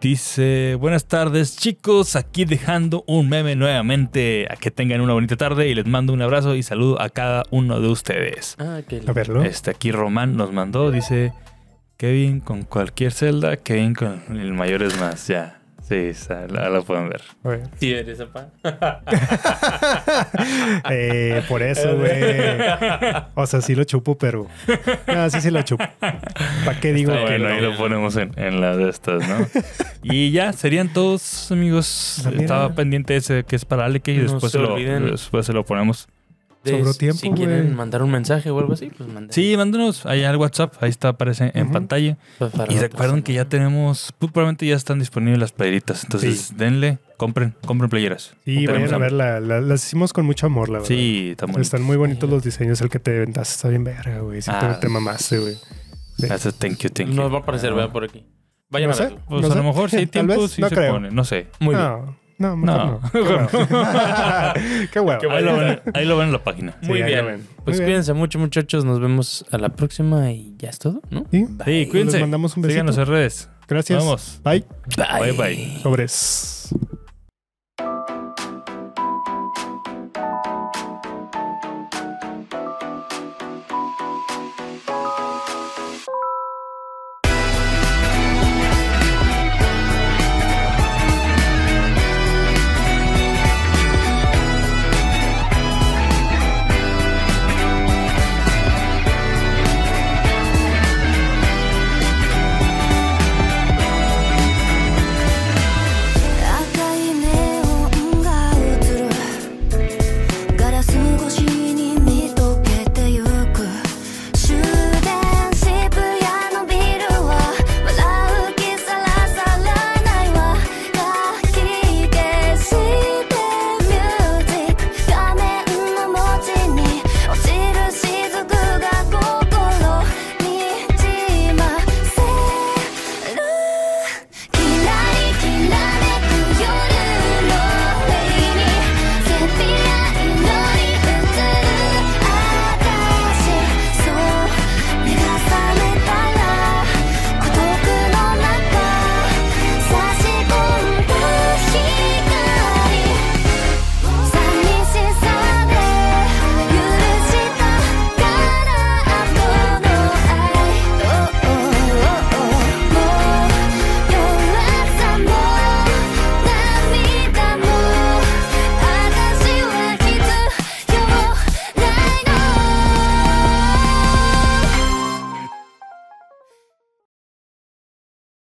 Dice, buenas tardes, chicos. Aquí dejando un meme nuevamente. A que tengan una bonita tarde y les mando un abrazo y saludo a cada uno de ustedes. A verlo. Aquí Román nos mandó, dice, Kevin con cualquier celda, Kevin con el mayor es más. Ya. Sí, la pueden ver. Sí, eres papá. Por eso, güey. O sea, sí lo chupo, pero... No, sí lo chupo. ¿Para qué digo que no? Ahí lo ponemos en las de estas, ¿no? Y ya, serían todos, amigos. Estaba pendiente ese que es para Alekei y después se lo ponemos. Sobró tiempo, si quieren mandar un mensaje o algo así, pues manden. Sí, mándenos allá al WhatsApp. Ahí está, aparece en pantalla. Y recuerden que ya tenemos... Probablemente ya están disponibles las playeritas. Entonces, denle, compren playeras. Sí, vayan a verla. Las hicimos con mucho amor, la verdad. Sí, están muy bonitos los diseños. El que te vendaste está bien verga, güey. Si te mamaste, güey. Gracias, thank you. Nos va a aparecer, vea, por aquí. Vayan a verlo. Pues a lo mejor sí hay tiempo, sí se pone. No sé. Muy bien. No. Qué huevo. Ahí lo ven en la página. Sí, muy bien. Pues cuídense mucho, muchachos. Nos vemos a la próxima y ya es todo, ¿no? Sí, cuídense. Les mandamos un besito. Síganos en redes. Gracias. Vamos. Bye. Sobres.